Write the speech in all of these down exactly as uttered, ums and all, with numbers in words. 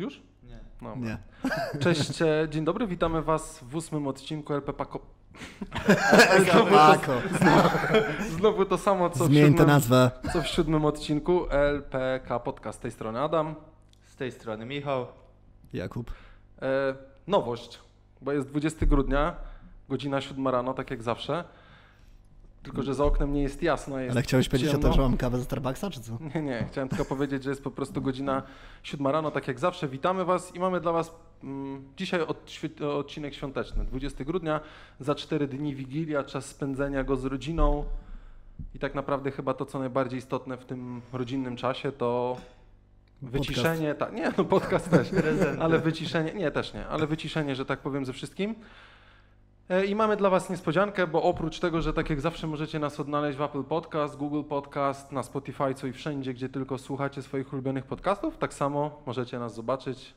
Już? Nie. No, nie. Cześć, dzień dobry, witamy was w ósmym odcinku L P K. Znowu to, znowu to samo, co w, siódmym, co w siódmym odcinku L P K Podcast. Z tej strony Adam. Z tej strony Michał. Jakub. E, nowość, bo jest dwudziestego grudnia, godzina siódma rano, tak jak zawsze. Tylko że za oknem nie jest jasno. Jest Ale chciałeś ciemno. powiedzieć o tym, że mam kawę ze Starbucksa, czy co? Nie, nie. Chciałem tylko powiedzieć, że jest po prostu godzina siódma rano, tak jak zawsze. Witamy was i mamy dla was mm, dzisiaj odcinek świąteczny. dwudziestego grudnia, za cztery dni Wigilia, czas spędzenia go z rodziną. I tak naprawdę chyba to, co najbardziej istotne w tym rodzinnym czasie, to wyciszenie. Ta, nie, no podcast też. Ale wyciszenie, nie, też nie. Ale wyciszenie, że tak powiem, ze wszystkim. I mamy dla was niespodziankę, bo oprócz tego, że tak jak zawsze możecie nas odnaleźć w Apple Podcast, Google Podcast, na Spotify, co i wszędzie, gdzie tylko słuchacie swoich ulubionych podcastów, tak samo możecie nas zobaczyć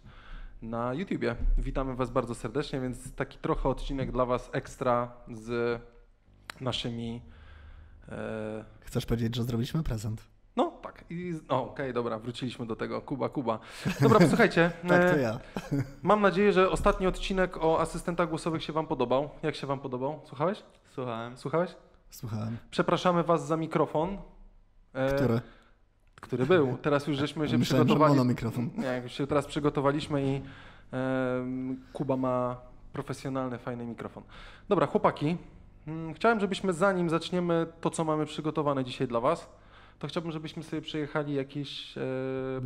na YouTubie. Witamy was bardzo serdecznie, więc taki trochę odcinek dla was ekstra z naszymi... E... Chcesz powiedzieć, że zrobiliśmy prezent? No tak. I Okej, okay, dobra, wróciliśmy do tego. Kuba, Kuba. Dobra, posłuchajcie. Tak, to ja. Mam nadzieję, że ostatni odcinek o asystentach głosowych się wam podobał. Jak się wam podobał? Słuchałeś? Słuchałem. Słuchałeś? Słuchałem. Przepraszamy was za mikrofon. Który? E, który był. Teraz już żeśmy się Myślałem, przygotowali. Że mikrofon. Nie, już się teraz przygotowaliśmy i e, Kuba ma profesjonalny, fajny mikrofon. Dobra, chłopaki. Chciałem, żebyśmy zanim zaczniemy to, co mamy przygotowane dzisiaj dla was, to chciałbym, żebyśmy sobie przejechali jakieś e,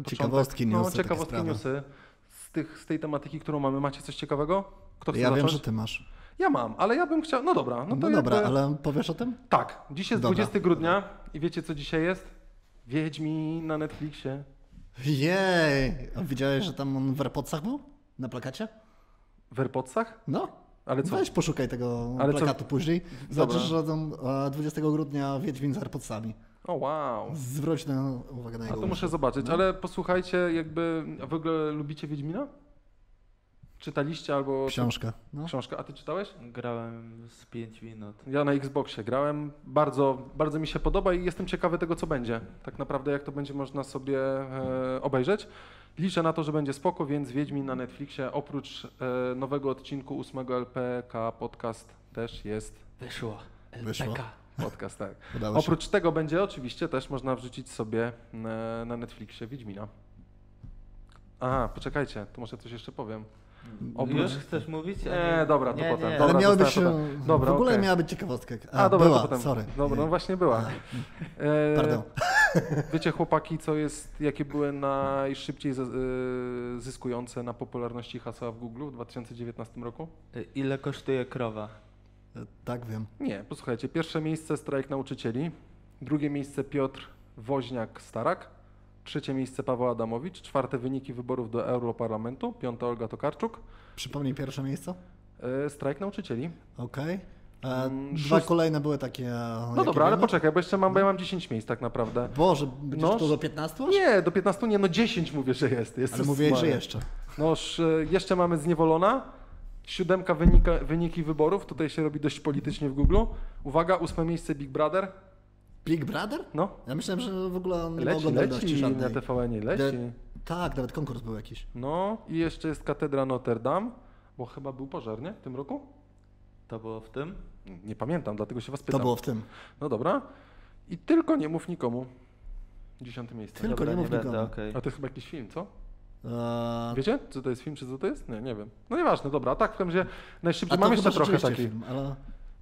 ciekawostki, newsy, no, ciekawostki newsy z, tych, z tej tematyki, którą mamy. Macie coś ciekawego? Kto chce ja zacząć? Wiem, że ty masz. Ja mam, ale ja bym chciał... No dobra. No, to no dobra, jakby... ale powiesz o tym? Tak. Dziś jest dobra. dwudziestego grudnia i wiecie, co dzisiaj jest? Wiedźmin na Netflixie. Jej! A widziałeś, że tam on w AirPodsach był? Na plakacie? W AirPodsach? No. Ale co? Weź poszukaj tego ale plakatu co? Później. Zobaczysz, że tam dwudziestego grudnia Wiedźmin z AirPodsami. O oh, wow. Zwróć na uwagę na jego. A to muszę uwagę. zobaczyć, no. Ale posłuchajcie, jakby w ogóle lubicie Wiedźmina? Czytaliście albo... Książkę. No. Książkę, a ty czytałeś? Grałem z pięć minut. Ja na Xboxie grałem, bardzo, bardzo mi się podoba i jestem ciekawy tego, co będzie. Tak naprawdę jak to będzie można sobie e, obejrzeć. Liczę na to, że będzie spoko, więc Wiedźmin na Netflixie oprócz e, nowego odcinku ósmego L P K Podcast też jest... Wyszło. L P K. Wyszło. Podcast, tak. Oprócz tego będzie oczywiście też można wrzucić sobie na Netflixie Wiedźmina. Aha, poczekajcie, to może coś jeszcze powiem. Oprócz... Już chcesz mówić? Nie, dobra, to nie, potem. Nie. Dobra, ale miało być, potem. Dobra, w ogóle okay. miała być ciekawostka. A, A dobra, była, to potem. Sorry. Dobra, no właśnie była. E, Pardon. Wiecie chłopaki, co jest, jakie były najszybciej zyskujące na popularności hasła w Google w dwa tysiące dziewiętnastym roku? Ile kosztuje krowa? Tak, wiem. Nie, posłuchajcie. Pierwsze miejsce strajk nauczycieli, drugie miejsce Piotr Woźniak-Starak, trzecie miejsce Paweł Adamowicz, czwarte wyniki wyborów do Europarlamentu, piąta Olga Tokarczuk. Przypomnij pierwsze miejsce? Y, strajk nauczycieli. Okej. Okay. Dwa Szóst... kolejne były takie... No dobra, ale poczekaj, bo jeszcze mam, bo ja mam dziesięć miejsc tak naprawdę. Boże, będziesz no, to do piętnastu? Nie, do piętnastu nie, no dziesięć mówię, że jest. Jestem ale mówię, że jeszcze. Noż, jeszcze mamy Zniewolona. Siódemka wynika, wyniki wyborów, tutaj się robi dość politycznie w Google. Uwaga, ósme miejsce Big Brother. Big Brother? No. Ja myślałem, że w ogóle nie leci, ma leci żadnej. Na T V N-ie leci. De, tak, nawet konkurs był jakiś. No i jeszcze jest katedra Notre Dame, bo chyba był pożar, nie? W tym roku? To było w tym? Nie pamiętam, dlatego się was pytam. To było w tym. No dobra. I tylko nie mów nikomu. Dziesiąte miejsce. Tylko dobra, nie mów nie nikomu. Będę, okay. A to jest chyba jakiś film, co? Wiecie, co to jest film, czy co to jest? Nie, nie wiem. No nieważne, dobra, tak w każdym razie najszybciej. Mam jeszcze trochę taki. Film, ale,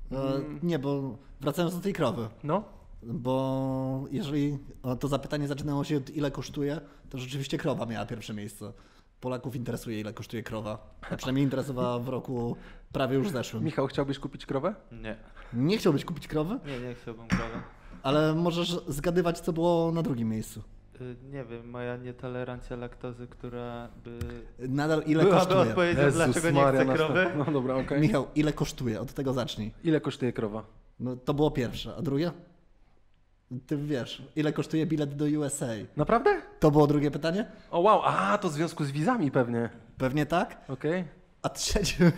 hmm. Nie, bo wracając do tej krowy. No. Bo jeżeli to zapytanie zaczynało się od ile kosztuje, to rzeczywiście krowa miała pierwsze miejsce. Polaków interesuje, ile kosztuje krowa. A przynajmniej interesowała w roku prawie już zeszłym. Michał, chciałbyś kupić krowę? Nie. Nie chciałbyś kupić krowy? Nie, nie chciałbym krowy. Ale możesz zgadywać, co było na drugim miejscu. Nie wiem, moja nietolerancja laktozy, która by... Nadal ile była kosztuje? Byłaby odpowiedzią, Jezus, dlaczego nie Maria, chcę krowy? No dobra, okej. Okay. Michał, ile kosztuje? Od tego zacznij. Ile kosztuje krowa? No to było pierwsze, a drugie? Ty wiesz, ile kosztuje bilet do U S A? Naprawdę? To było drugie pytanie? O wow, a to w związku z wizami pewnie. Pewnie tak? Okej. Okay. A trzecie,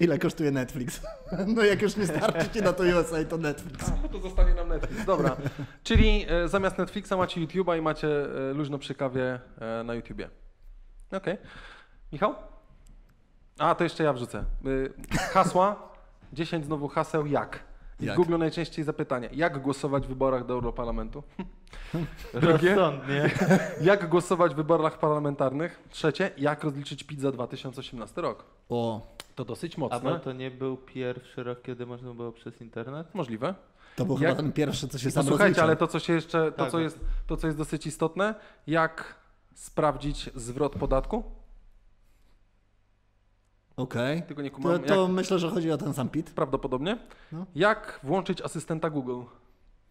ile kosztuje Netflix? No jak już nie starczycie na to U S A, to Netflix. A, to zostanie nam Netflix, dobra. Czyli e, zamiast Netflixa macie YouTube'a i macie e, luźno przy kawie e, na YouTubie. Okej. Okay. Michał? A, to jeszcze ja wrzucę. Hasła. dziesięć znowu haseł jak. I jak? W Google najczęściej zapytanie, jak głosować w wyborach do Europarlamentu? Drugie, jak głosować w wyborach parlamentarnych? Trzecie, jak rozliczyć P I T za dwa tysiące osiemnasty rok? O. To dosyć mocne. A to nie był pierwszy rok, kiedy można było przez internet? Możliwe. To był jak... chyba ten pierwszy, co się sam rozliczy. Słuchajcie, ale to, co się jeszcze, to, tak. co jest, to, co jest dosyć istotne, jak sprawdzić zwrot podatku? Okej, okay. Tylko nie kumam. To, to jak... myślę, że chodzi o ten sam P I T. Prawdopodobnie. No. Jak włączyć asystenta Google?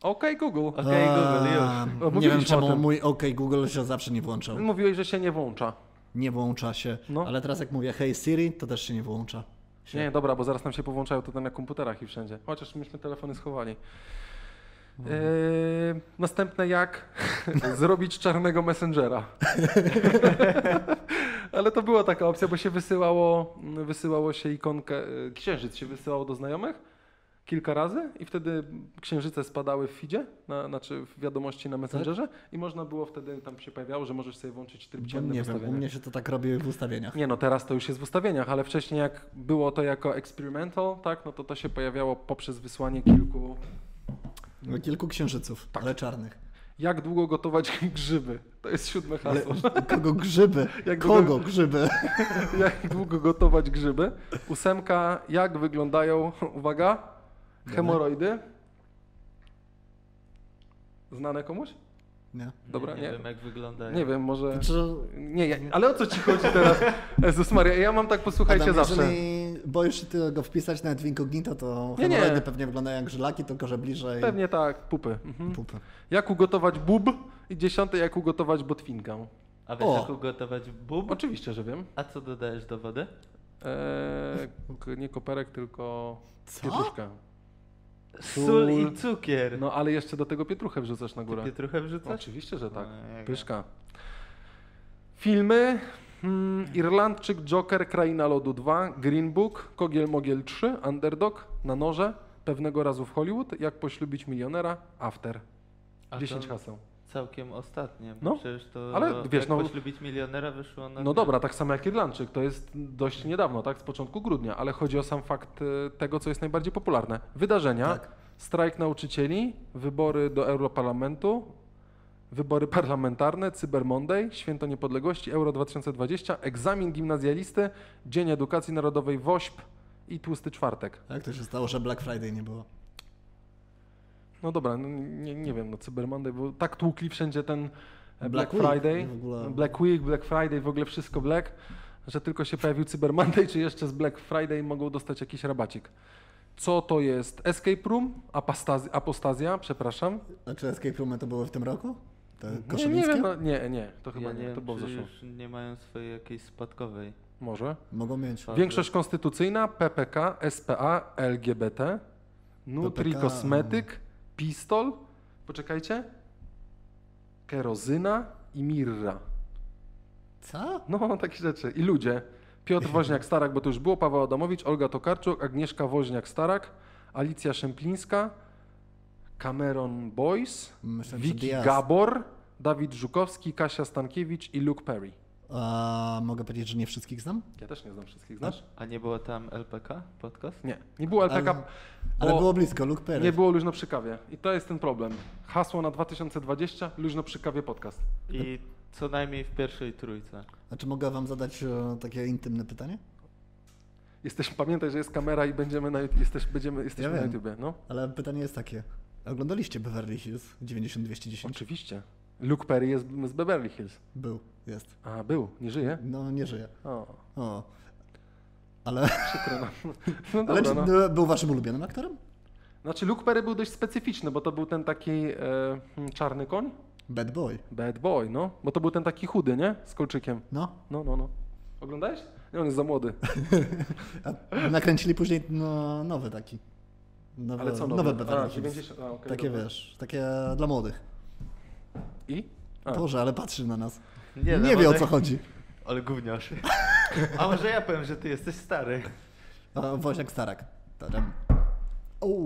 Okej, okay, Google. Okej, okay, Google, już. O, nie wiem czemu mój okej, Google się zawsze nie włączał. Mówiłeś, że się nie włącza. Nie włącza się, no. Ale teraz jak mówię hej Siri, to też się nie włącza. Się... Nie, dobra, bo zaraz nam się powłączają to tam na komputerach i wszędzie. Chociaż myśmy telefony schowali. Wow. Eee, następne jak zrobić czarnego Messengera. Ale to była taka opcja, bo się wysyłało, wysyłało się ikonkę, księżyc się wysyłało do znajomych kilka razy i wtedy księżyce spadały w feedzie, na, znaczy w wiadomości na Messengerze i można było wtedy, tam się pojawiało, że możesz sobie włączyć tryb ciemny. Nie wiem, u mnie się to tak robi w ustawieniach. Nie no, teraz to już jest w ustawieniach, ale wcześniej jak było to jako experimental, tak, no to to się pojawiało poprzez wysłanie kilku... No, kilku księżyców, tak. Ale czarnych. Jak długo gotować grzyby? To jest siódme hasło. Ale kogo grzyby? Jak kogo długo... grzyby? Jak długo gotować grzyby? Ósemka, jak wyglądają, uwaga, hemoroidy? Znane komuś? Nie. Dobra, nie, nie, nie wiem, jak wyglądają. Nie wiem, może... Znaczy... Nie, ja... ale o co ci chodzi teraz? Jezus Maria, ja mam tak, posłuchajcie Adam, zawsze. Jeżeli boisz się tego wpisać nawet w incognito, to nie, hemoroidy nie. Pewnie wyglądają jak żylaki, tylko że bliżej... Pewnie tak, pupy. Mhm. Pupy. Jak ugotować bób? I dziesiąte, jak ugotować botwinkę. A wiesz, o. jak ugotować bób? Oczywiście, że wiem. A co dodajesz do wody? Eee, nie koperek, tylko pietruszka. Sól. Sól i cukier. No ale jeszcze do tego pietruchę wrzucasz na górę. Ty pietruchę wrzucasz? Oczywiście, że tak. No, pyszka. Filmy. Hmm, Irlandczyk, Joker, Kraina Lodu dwa, Green Book, Kogiel Mogiel trzy, Underdog, Na noże, Pewnego razu w Hollywood, Jak poślubić milionera, After. dziesięć haseł. Całkiem ostatnie, bo no, przecież to ale, do, wiesz, jak no, poślubić milionera wyszło na... No dobra, tak samo jak Irlandczyk, to jest dość niedawno, tak, z początku grudnia, ale chodzi o sam fakt tego, co jest najbardziej popularne. Wydarzenia, tak. Strajk nauczycieli, wybory do Europarlamentu, wybory parlamentarne, Cyber Monday, Święto Niepodległości, Euro dwa tysiące dwadzieścia, egzamin gimnazjalisty, Dzień Edukacji Narodowej, WOŚP i Tłusty Czwartek. Jak to się stało, że Black Friday nie było? No dobra, no nie, nie wiem, no Cyber Monday, bo tak tłukli wszędzie ten Black, Black Friday, Week, w ogóle. Black Week, Black Friday, w ogóle wszystko Black, że tylko się pojawił Cyber Monday, czy jeszcze z Black Friday mogą dostać jakiś rabacik. Co to jest? Escape Room, Apostazja, Apostazja przepraszam. A czy Escape Room to było w tym roku? To nie, nie, wiem, no, nie, nie, to chyba ja nie, nie wiem, to było w zeszłym. Nie mają swojej jakiejś spadkowej. Może? Mogą mieć. Większość konstytucyjna, P P K, S P A, L G B T, Nutri, P P K. Kosmetyk, Pistol, poczekajcie, Kerozyna i Mirra. Co? No, takie rzeczy. I ludzie. Piotr Woźniak-Starak, bo to już było, Paweł Adamowicz, Olga Tokarczuk, Agnieszka Woźniak-Starak, Alicja Szemplińska, Cameron Boyce, Wiki Gabor, Dawid Żukowski, Kasia Stankiewicz i Luke Perry. A mogę powiedzieć, że nie wszystkich znam? Ja też nie znam wszystkich, znasz? A nie było tam L P K Podcast? Nie, nie było L P K. Ale, ale było blisko, Luke Perry. Nie było Luźno przy kawie i to jest ten problem. Hasło na dwa tysiące dwudziesty, Luźno przy kawie podcast. I co najmniej w pierwszej trójce. A czy mogę wam zadać takie intymne pytanie? Jesteś, pamiętaj, że jest kamera i będziemy na, jesteś, będziemy, jesteśmy ja na YouTubie. No? Ale pytanie jest takie. Oglądaliście Beverly Hills dziewięćdziesiąt dwieście dziesięć? Oczywiście. Luke Perry jest z Beverly Hills. Był, jest. A, był, nie żyje? No, nie żyje. O. O. Ale, no dobra, ale czy no. Był waszym ulubionym aktorem? Znaczy Luke Perry był dość specyficzny, bo to był ten taki e, czarny koń. Bad boy. Bad boy, no. Bo to był ten taki chudy, nie? Z kolczykiem. No. No, no, no. Oglądałeś? Nie, on jest za młody. Nakręcili później no, nowy taki. Nowe, ale co nowe? Nowe Beverly Hills. A, a, okay, takie dobra. Wiesz, takie dla młodych. I? A. Boże, ale patrzy na nas. Nie, nie wie, o co chodzi. Ale gówniarz. A może ja powiem, że ty jesteś stary. Woźniak Starak.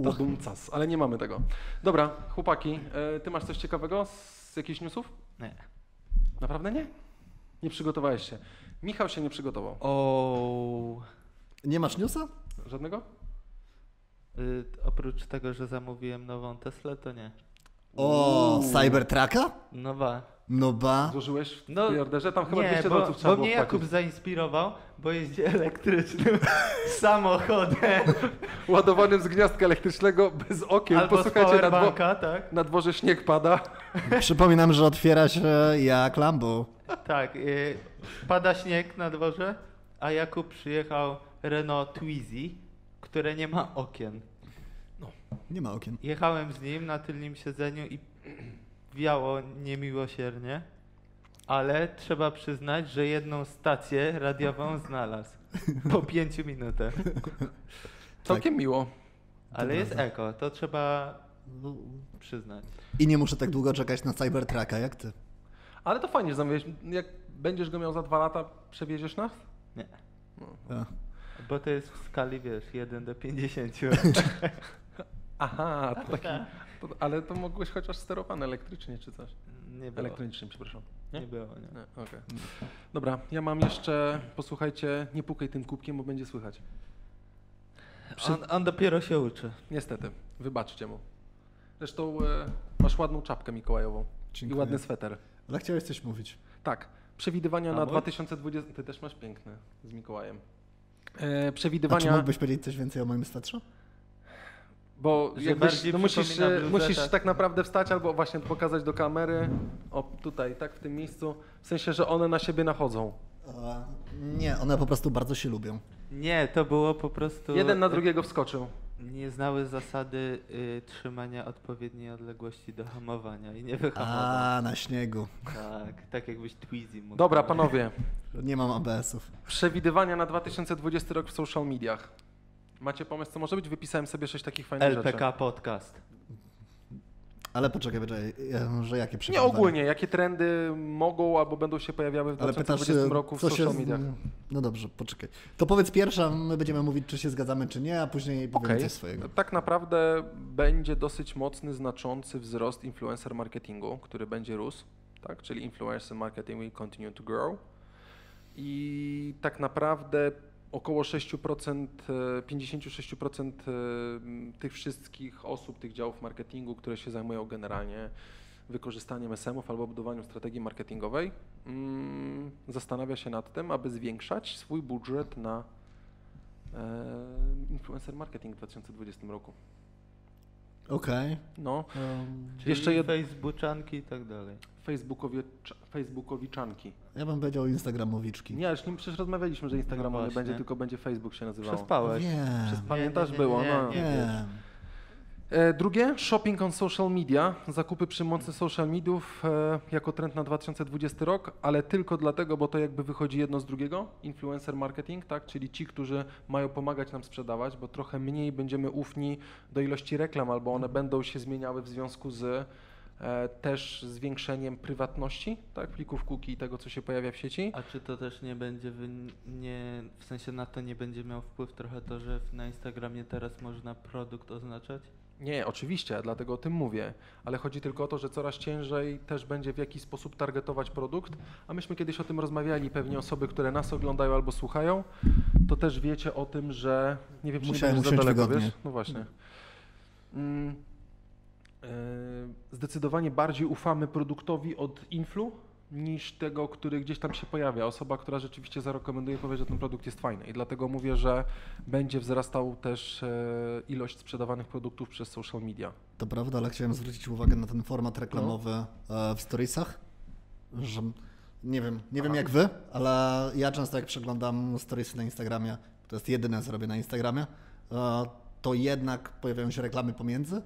Tadumcas, ale nie mamy tego. Dobra, chłopaki, ty masz coś ciekawego z jakichś newsów? Nie. Naprawdę nie? Nie przygotowałeś się. Michał się nie przygotował. O. Nie masz newsa? Żadnego? Yy, oprócz tego, że zamówiłem nową Teslę, to nie. O, Cybertrucka? No ba. No ba. Złożyłeś w orderze? Tam chyba dwieście dolców trzeba było. Bo mnie Jakub płacić. Zainspirował, bo jeździ elektrycznym samochodem. Ładowanym z gniazdka elektrycznego, bez okien. Albo posłuchajcie, na, dwo tak? na dworze śnieg pada. Przypominam, że otwiera się jak Lambo. Tak, yy, pada śnieg na dworze, a Jakub przyjechał Renault Twizy, które nie ma okien. No, nie ma okien. Jechałem z nim na tylnym siedzeniu i wiało niemiłosiernie, ale trzeba przyznać, że jedną stację radiową znalazł po pięciu minutach. Całkiem tak. miło. Ale Dobra, jest tak. eko, to trzeba przyznać. I nie muszę tak długo czekać na Cybertrucka jak ty. Ale to fajnie, że zamówiłeś. Jak będziesz go miał za dwa lata, przewieziesz nas? Nie. No. A. Bo to jest w skali, wiesz, jeden do pięćdziesięciu. Aha, to taki, to, ale to mogłeś chociaż sterowane elektrycznie czy coś? Nie było. Elektronicznie, przepraszam. Nie, nie było, nie. nie okay. Dobra, ja mam jeszcze, posłuchajcie, nie pukaj tym kubkiem, bo będzie słychać. Przy... On, on dopiero się uczy. Niestety, wybaczcie mu. Zresztą e, masz ładną czapkę mikołajową. Dziękuję. I ładny sweter. Ale chciałeś coś mówić. Tak, przewidywania A na mój? dwa tysiące dwudziesty. Ty też masz piękny z Mikołajem. E, przewidywania... A czy mógłbyś powiedzieć coś więcej o moim swetrze? Bo jakbyś, no musisz, musisz tak naprawdę wstać albo właśnie pokazać do kamery, o tutaj, tak w tym miejscu, w sensie, że one na siebie nachodzą. E, nie, one po prostu bardzo się lubią. Nie, to było po prostu... Jeden na drugiego wskoczył. Nie znały zasady y, trzymania odpowiedniej odległości do hamowania i nie wyhamowania. A, na śniegu. Tak, tak jakbyś Twizy mógł. Dobra, panowie. Nie mam A B S-ów. Przewidywania na dwa tysiące dwudziesty rok w social mediach. Macie pomysł, co może być? Wypisałem sobie sześć takich fajnych L P K rzeczy. L P K Podcast. Ale poczekaj, poczekaj, że jakie przewidywania? Nie ogólnie, jakie trendy mogą albo będą się pojawiały w dwa tysiące dwudziestym pytasz, roku w social się... mediach. No dobrze, poczekaj. To powiedz pierwsza, my będziemy mówić, czy się zgadzamy, czy nie, a później okay. powiem coś swojego. Tak naprawdę będzie dosyć mocny, znaczący wzrost influencer marketingu, który będzie rósł, tak? Czyli influencer marketing will continue to grow. I tak naprawdę około sześć procent, pięćdziesiąt sześć procent tych wszystkich osób, tych działów marketingu, które się zajmują generalnie wykorzystaniem S M-ów albo budowaniem strategii marketingowej, mm, zastanawia się nad tym, aby zwiększać swój budżet na e, influencer marketing w dwa tysiące dwudziestym roku. Okej. Okay. No. Um, jeszcze jed... Facebookianki i tak dalej. Facebookowicz... Facebookowiczanki. Ja bym powiedział Instagramowiczki. Nie, już nim przecież rozmawialiśmy, że Instagrama no nie będzie, tylko będzie Facebook się nazywało. Przespałeś. Yeah. Przez pamiętasz nie, nie, nie, było. Nie, nie, no. nie, nie. E, drugie, shopping on social media. Zakupy przy mocy social mediów e, jako trend na dwa tysiące dwudziesty rok, ale tylko dlatego, bo to jakby wychodzi jedno z drugiego. Influencer marketing, tak, czyli ci, którzy mają pomagać nam sprzedawać, bo trochę mniej będziemy ufni do ilości reklam, albo one będą się zmieniały w związku z E, też zwiększeniem prywatności, tak, plików cookie i tego, co się pojawia w sieci. A czy to też nie będzie, nie, w sensie na to nie będzie miał wpływ trochę to, że na Instagramie teraz można produkt oznaczać? Nie, oczywiście, dlatego o tym mówię, ale chodzi tylko o to, że coraz ciężej też będzie w jakiś sposób targetować produkt, a myśmy kiedyś o tym rozmawiali, pewnie osoby, które nas oglądają albo słuchają, to też wiecie o tym, że nie wiem, czy musiałem nie za daleko, wiesz? No właśnie. Mm. Zdecydowanie bardziej ufamy produktowi od influ niż tego, który gdzieś tam się pojawia. Osoba, która rzeczywiście zarekomenduje, powie, że ten produkt jest fajny i dlatego mówię, że będzie wzrastał też ilość sprzedawanych produktów przez social media. To prawda, ale chciałem zwrócić uwagę na ten format reklamowy w storiesach, że nie wiem, nie wiem jak wy, ale ja często jak przeglądam storiesy na Instagramie, to jest jedyne co robię na Instagramie, to jednak pojawiają się reklamy pomiędzy.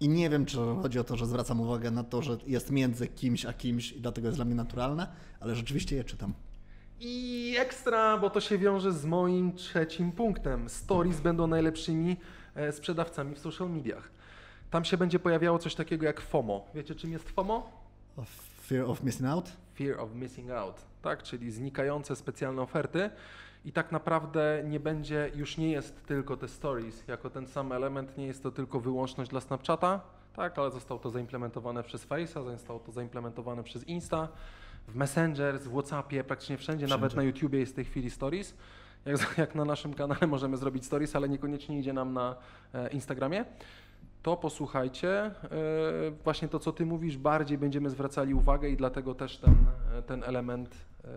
I nie wiem, czy chodzi o to, że zwracam uwagę na to, że jest między kimś a kimś i dlatego jest dla mnie naturalne, ale rzeczywiście je czytam. I ekstra, bo to się wiąże z moim trzecim punktem. Stories będą najlepszymi sprzedawcami w social mediach. Tam się będzie pojawiało coś takiego jak FOMO. Wiecie, czym jest FOMO? Fear of missing out? Fear of missing out, tak, czyli znikające specjalne oferty. I tak naprawdę nie będzie, już nie jest tylko te stories, jako ten sam element, nie jest to tylko wyłączność dla Snapchata, tak, ale zostało to zaimplementowane przez Face'a, zostało to zaimplementowane przez Insta, w Messenger, w WhatsAppie, praktycznie wszędzie, wszędzie. Nawet na YouTubie jest w tej chwili Stories. Jak, jak na naszym kanale możemy zrobić Stories, ale niekoniecznie idzie nam na e, Instagramie. To posłuchajcie, yy, właśnie to, co ty mówisz, bardziej będziemy zwracali uwagę i dlatego też ten, ten element yy,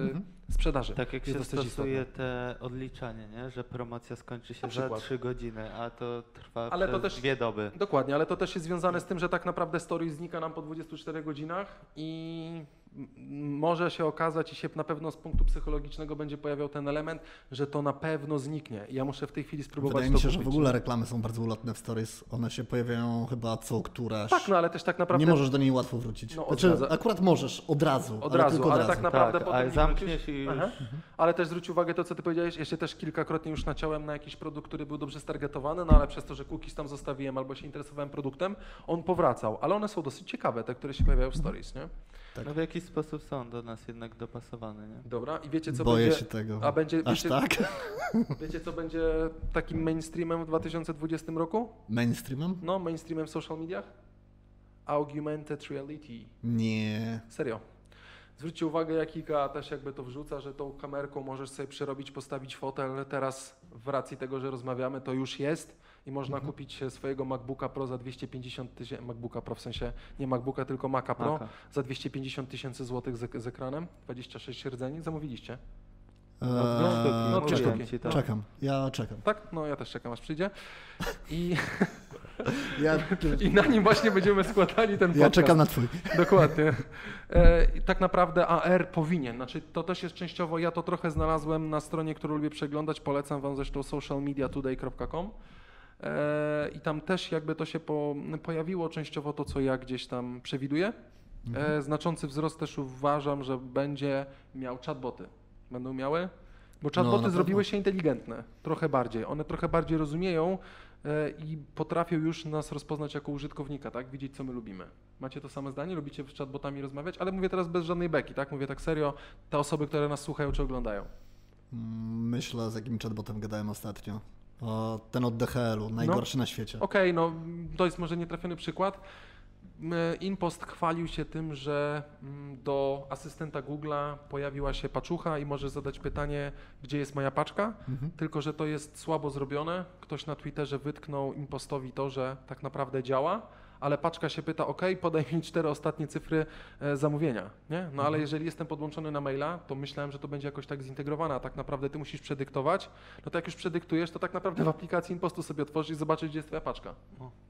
mhm. sprzedaży. Tak jak się stosuje istotne. Te odliczanie, nie? Że promocja skończy się za trzy godziny, a to trwa ale przez to też, dwie doby. Dokładnie, ale to też jest związane z tym, że tak naprawdę Stories znika nam po dwudziestu czterech godzinach i może się okazać i się na pewno z punktu psychologicznego będzie pojawiał ten element, że to na pewno zniknie. Ja muszę w tej chwili spróbować Wydaje to mi się, kupić. Że w ogóle reklamy są bardzo ulotne w Stories. One się pojawiają chyba co któraś. Tak, no ale też tak naprawdę... Nie możesz do niej łatwo wrócić. No, znaczy, razu... Akurat możesz, od razu, od ale razu, tylko od ale razu. Tak naprawdę tak, potem zamkniesz i... Aha. Ale też zwróć uwagę to, co ty powiedziałeś. Ja się też kilkakrotnie już naciąłem na jakiś produkt, który był dobrze stargetowany, no ale przez to, że cookies tam zostawiłem albo się interesowałem produktem, on powracał. Ale one są dosyć ciekawe, te, które się pojawiają w Stories, nie? Tak. No w jakiś sposób są do nas jednak dopasowane, nie? Dobra, i wiecie co Boję będzie... się tego. A będzie, Aż wiecie, tak? Wiecie co będzie takim mainstreamem w dwa tysiące dwudziestym roku? Mainstreamem? No, mainstreamem w social mediach? Augmented reality. Nie. Serio. Zwróćcie uwagę, jak Ika też jakby to wrzuca, że tą kamerką możesz sobie przerobić, postawić fotel. Teraz w racji tego, że rozmawiamy, to już jest. I można mhm. kupić swojego MacBooka Pro za dwieście pięćdziesiąt tysięcy, MacBooka Pro w sensie nie MacBooka, tylko Maca Pro, Maca. za dwieście pięćdziesiąt tysięcy złotych z, z ekranem, dwadzieścia sześć rdzeni. Zamówiliście? Eee, no, no czekam, ci, tak. czekam, ja czekam. Tak? No ja też czekam, aż przyjdzie. I, ja, i na nim właśnie będziemy składali ten podcast. Ja czekam na twój. Dokładnie. E, tak naprawdę A R powinien, znaczy to też jest częściowo, ja to trochę znalazłem na stronie, którą lubię przeglądać, polecam wam zresztą social media today kropka com. I tam też jakby to się po, pojawiło częściowo to, co ja gdzieś tam przewiduję. Mhm. Znaczący wzrost też uważam, że będzie miał chatboty. Będą miały, bo chatboty no, zrobiły się inteligentne, trochę bardziej. One trochę bardziej rozumieją i potrafią już nas rozpoznać jako użytkownika, tak? Widzieć, co my lubimy. Macie to samo zdanie? Lubicie z chatbotami rozmawiać? Ale mówię teraz bez żadnej beki, tak? Mówię tak serio, te osoby, które nas słuchają czy oglądają. Myślę, z jakim chatbotem gadałem ostatnio. O, ten od D H L-u, najgorszy no, na świecie. Okej, okay, no to jest może nietrafiony przykład. InPost chwalił się tym, że do asystenta Google'a pojawiła się paczucha i możesz zadać pytanie, gdzie jest moja paczka, mhm. tylko że to jest słabo zrobione. Ktoś na Twitterze wytknął InPostowi to, że tak naprawdę działa, ale paczka się pyta, ok, podaj mi cztery ostatnie cyfry e, zamówienia, nie? No mhm. ale jeżeli jestem podłączony na maila, to myślałem, że to będzie jakoś tak zintegrowane, a tak naprawdę ty musisz przedyktować, no to jak już przedyktujesz, to tak naprawdę w aplikacji InPostu sobie otworzysz i zobaczysz, gdzie jest twoja paczka.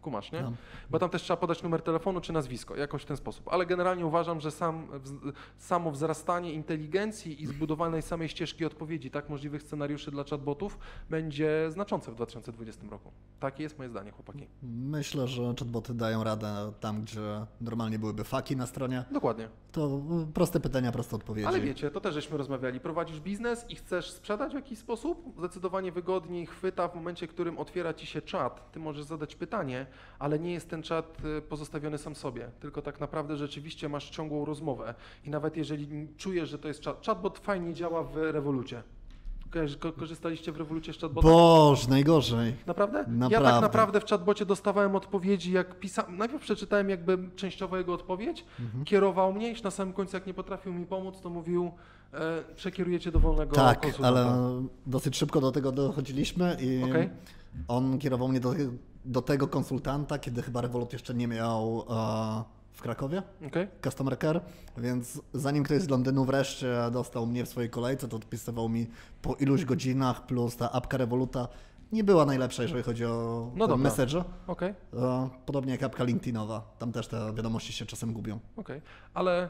Kumasz, nie? Bo tam też trzeba podać numer telefonu czy nazwisko, jakoś w ten sposób. Ale generalnie uważam, że sam, w, samo wzrastanie inteligencji i zbudowanej samej ścieżki odpowiedzi, tak, możliwych scenariuszy dla chatbotów będzie znaczące w dwa tysiące dwudziestym roku. Takie jest moje zdanie, chłopaki. Myślę, że chatboty dają radę tam, gdzie normalnie byłyby faki na stronie. Dokładnie. To proste pytania, proste odpowiedzi. Ale wiecie, to też żeśmy rozmawiali. Prowadzisz biznes i chcesz sprzedać w jakiś sposób? Zdecydowanie wygodniej chwyta w momencie, w którym otwiera ci się czat. Ty możesz zadać pytanie, ale nie jest ten czat pozostawiony sam sobie, tylko tak naprawdę rzeczywiście masz ciągłą rozmowę. I nawet jeżeli czujesz, że to jest czat, chatbot fajnie działa w Revolucie. Korzystaliście w Revolucie z chatbota? Boż, najgorzej. Naprawdę? Naprawdę? Ja tak naprawdę w chatbocie dostawałem odpowiedzi, jak pisałem, najpierw przeczytałem jakby częściowo jego odpowiedź, mhm. kierował mnie i na samym końcu jak nie potrafił mi pomóc, to mówił, e, przekierujecie do wolnego tak, konsultanta. Tak, ale dosyć szybko do tego dochodziliśmy i okay. on kierował mnie do, do tego konsultanta, kiedy chyba Revolut jeszcze nie miał... E, w Krakowie, okay. customer care, więc zanim ktoś z Londynu wreszcie dostał mnie w swojej kolejce, to odpisywał mi po iluś godzinach, plus ta apka Revoluta nie była najlepsza, jeżeli chodzi o no Messenger. Okay. Podobnie jak apka LinkedInowa, tam też te wiadomości się czasem gubią. Okay. Ale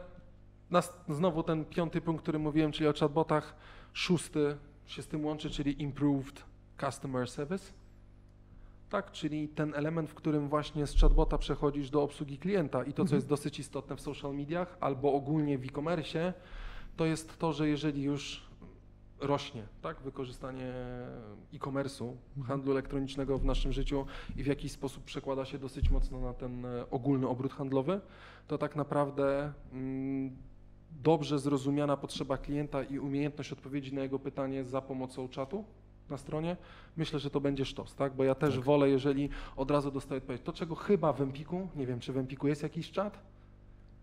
nas, znowu ten piąty punkt, który mówiłem, czyli o chatbotach, szósty się z tym łączy, czyli improved customer service. Tak, czyli ten element, w którym właśnie z chatbota przechodzisz do obsługi klienta i to, co jest dosyć istotne w social mediach albo ogólnie w e-commerce, to jest to, że jeżeli już rośnie, tak, wykorzystanie e-commerce'u, handlu elektronicznego w naszym życiu i w jakiś sposób przekłada się dosyć mocno na ten ogólny obrót handlowy, to tak naprawdę mm, dobrze zrozumiana potrzeba klienta i umiejętność odpowiedzi na jego pytanie za pomocą czatu na stronie, myślę, że to będzie sztos, tak? Bo ja też tak. wolę, jeżeli od razu dostaję odpowiedź, to czego chyba w Empiku, nie wiem, czy w Empiku jest jakiś czat?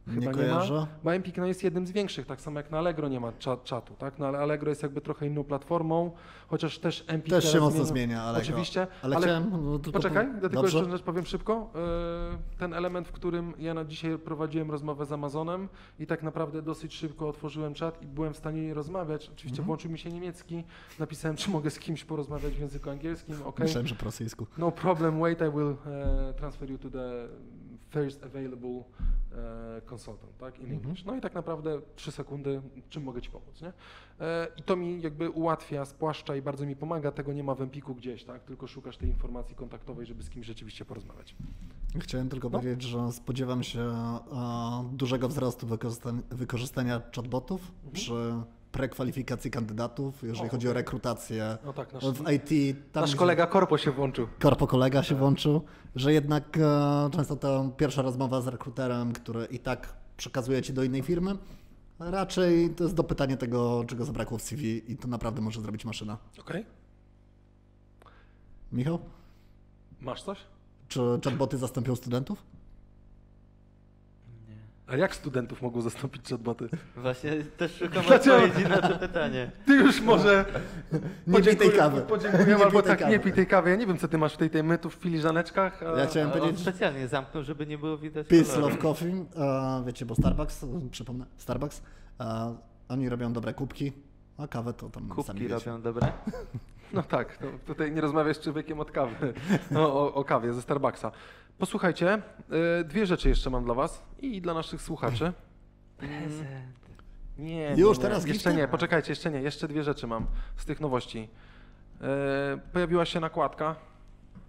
Chyba nie kojarzę. Nie ma, bo Empik no, jest jednym z większych, tak samo jak na Allegro nie ma czat, czatu, tak? No, ale Allegro jest jakby trochę inną platformą, chociaż też Empik też się zmienia, mocno zmienia, Allegro. Oczywiście, ale, ale chciałem, no, tylko poczekaj, ja tylko dobrze. Jeszcze rzecz powiem szybko. Yy, ten element, w którym ja na dzisiaj prowadziłem rozmowę z Amazonem i tak naprawdę dosyć szybko otworzyłem czat i byłem w stanie rozmawiać. Oczywiście mhm. włączył mi się niemiecki, napisałem, czy mogę z kimś porozmawiać w języku angielskim. Okay. Myślałem, że po rosyjsku. No problem, wait, I will uh, transfer you to the first available consultant, tak, in English. No i tak naprawdę trzy sekundy, czym mogę ci pomóc, nie? I to mi jakby ułatwia, spłaszcza i bardzo mi pomaga, tego nie ma w Empiku gdzieś, tak, tylko szukasz tej informacji kontaktowej, żeby z kimś rzeczywiście porozmawiać. Chciałem tylko no. powiedzieć, że spodziewam się dużego wzrostu wykorzystania, wykorzystania chatbotów mhm. przy prekwalifikacji kandydatów, jeżeli o, chodzi okay. o rekrutację no tak, nasz, w I T. Tam, nasz kolega Korpo się włączył. Korpo kolega się tak. włączył, że jednak e, często ta pierwsza rozmowa z rekruterem, który i tak przekazuje ci do innej firmy, raczej to jest dopytanie tego, czego zabrakło w C V i to naprawdę może zrobić maszyna. Okej. Okay. Michał? Masz coś? Czy chatboty zastąpią studentów? A jak studentów mogą zastąpić chatboty? Właśnie też szukam odpowiedzi na to pytanie. Ty już może nie pij tej kawy. Podziękuję, nie albo tak kawy. Nie pij tej kawy. Ja nie wiem, co ty masz w tej, tej my tu w filiżaneczkach. A... Ja chciałem powiedzieć... On specjalnie zamknął, żeby nie było widać Peace, love, coffee. A, wiecie, bo Starbucks, przypomnę, Starbucks, a, oni robią dobre kubki, a kawę to tam kubki sami Kubki robią wiecie. Dobre? No tak, no, tutaj nie rozmawiasz z człowiekiem od kawy, no, o, o kawie ze Starbucksa. Posłuchajcie, y, dwie rzeczy jeszcze mam dla was i dla naszych słuchaczy. Prezent. Nie, Już nie, teraz nie. Jeszcze nie, poczekajcie, jeszcze nie, jeszcze dwie rzeczy mam z tych nowości. Y, pojawiła się nakładka,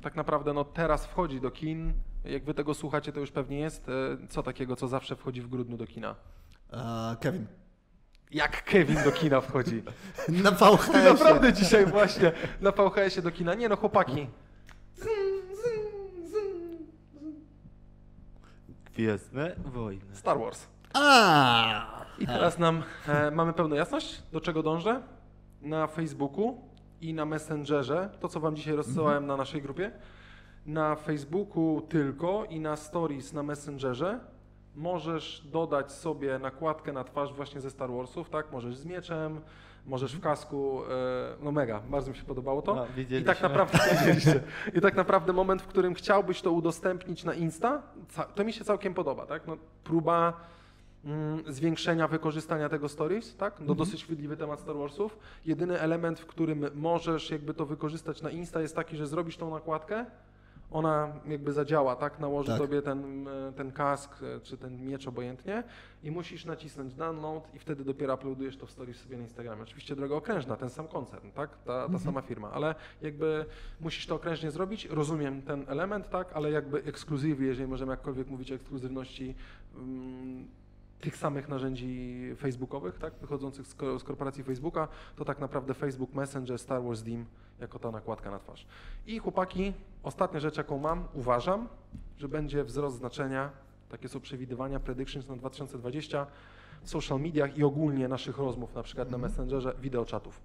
tak naprawdę no teraz wchodzi do kin, jak wy tego słuchacie to już pewnie jest, y, co takiego, co zawsze wchodzi w grudniu do kina? Uh, Kevin. Jak Kevin do kina wchodzi. Na V H S-ie. Naprawdę dzisiaj właśnie, na V H S-ie do kina. Nie no, chłopaki. Gwiezdne Wojny. Star Wars. A. I teraz nam e, mamy pełną jasność, do czego dążę. Na Facebooku i na Messengerze, to co wam dzisiaj rozsyłałem mhm. na naszej grupie, na Facebooku tylko i na Stories na Messengerze możesz dodać sobie nakładkę na twarz właśnie ze Star Warsów, tak? Możesz z mieczem, możesz w kasku, no mega, bardzo mi się podobało to. No, I, tak naprawdę, I tak naprawdę moment, w którym chciałbyś to udostępnić na Insta, to mi się całkiem podoba, tak? No, próba mm, zwiększenia wykorzystania tego Stories, tak? No, mhm. dosyć chwytliwy temat Star Warsów. Jedyny element, w którym możesz jakby to wykorzystać na Insta jest taki, że zrobisz tą nakładkę, ona jakby zadziała, tak? Nałoży tak. sobie ten, ten kask czy ten miecz obojętnie i musisz nacisnąć download i wtedy dopiero uploadujesz to w stories sobie na Instagramie. Oczywiście droga okrężna, ten sam koncern, tak? Ta, ta mhm. sama firma, ale jakby musisz to okrężnie zrobić, rozumiem ten element, tak? Ale jakby ekskluzywy, jeżeli możemy jakkolwiek mówić o ekskluzywności um, tych samych narzędzi facebookowych, tak? Wychodzących z, ko- z korporacji Facebooka, to tak naprawdę Facebook Messenger, Star Wars Dim, jako ta nakładka na twarz. I chłopaki, ostatnia rzecz, jaką mam, uważam, że będzie wzrost znaczenia, takie są przewidywania, predictions na dwa tysiące dwudziesty w social mediach i ogólnie naszych rozmów, na przykład mm-hmm. na Messengerze, wideoczatów.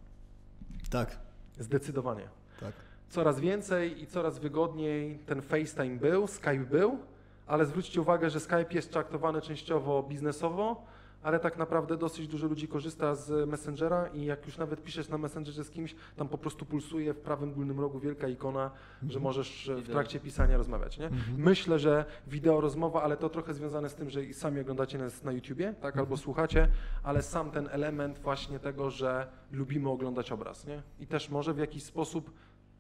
Tak. Zdecydowanie. Tak. Coraz więcej i coraz wygodniej ten FaceTime był, Skype był, ale zwróćcie uwagę, że Skype jest traktowany częściowo biznesowo, ale tak naprawdę dosyć dużo ludzi korzysta z Messengera i jak już nawet piszesz na Messengerze z kimś, tam po prostu pulsuje w prawym górnym rogu wielka ikona, mm-hmm. że możesz w trakcie pisania rozmawiać. Nie? Mm-hmm. Myślę, że wideo rozmowa, ale to trochę związane z tym, że sami oglądacie nas na YouTubie, tak? Mm-hmm. albo słuchacie, ale sam ten element właśnie tego, że lubimy oglądać obraz. Nie? I też może w jakiś sposób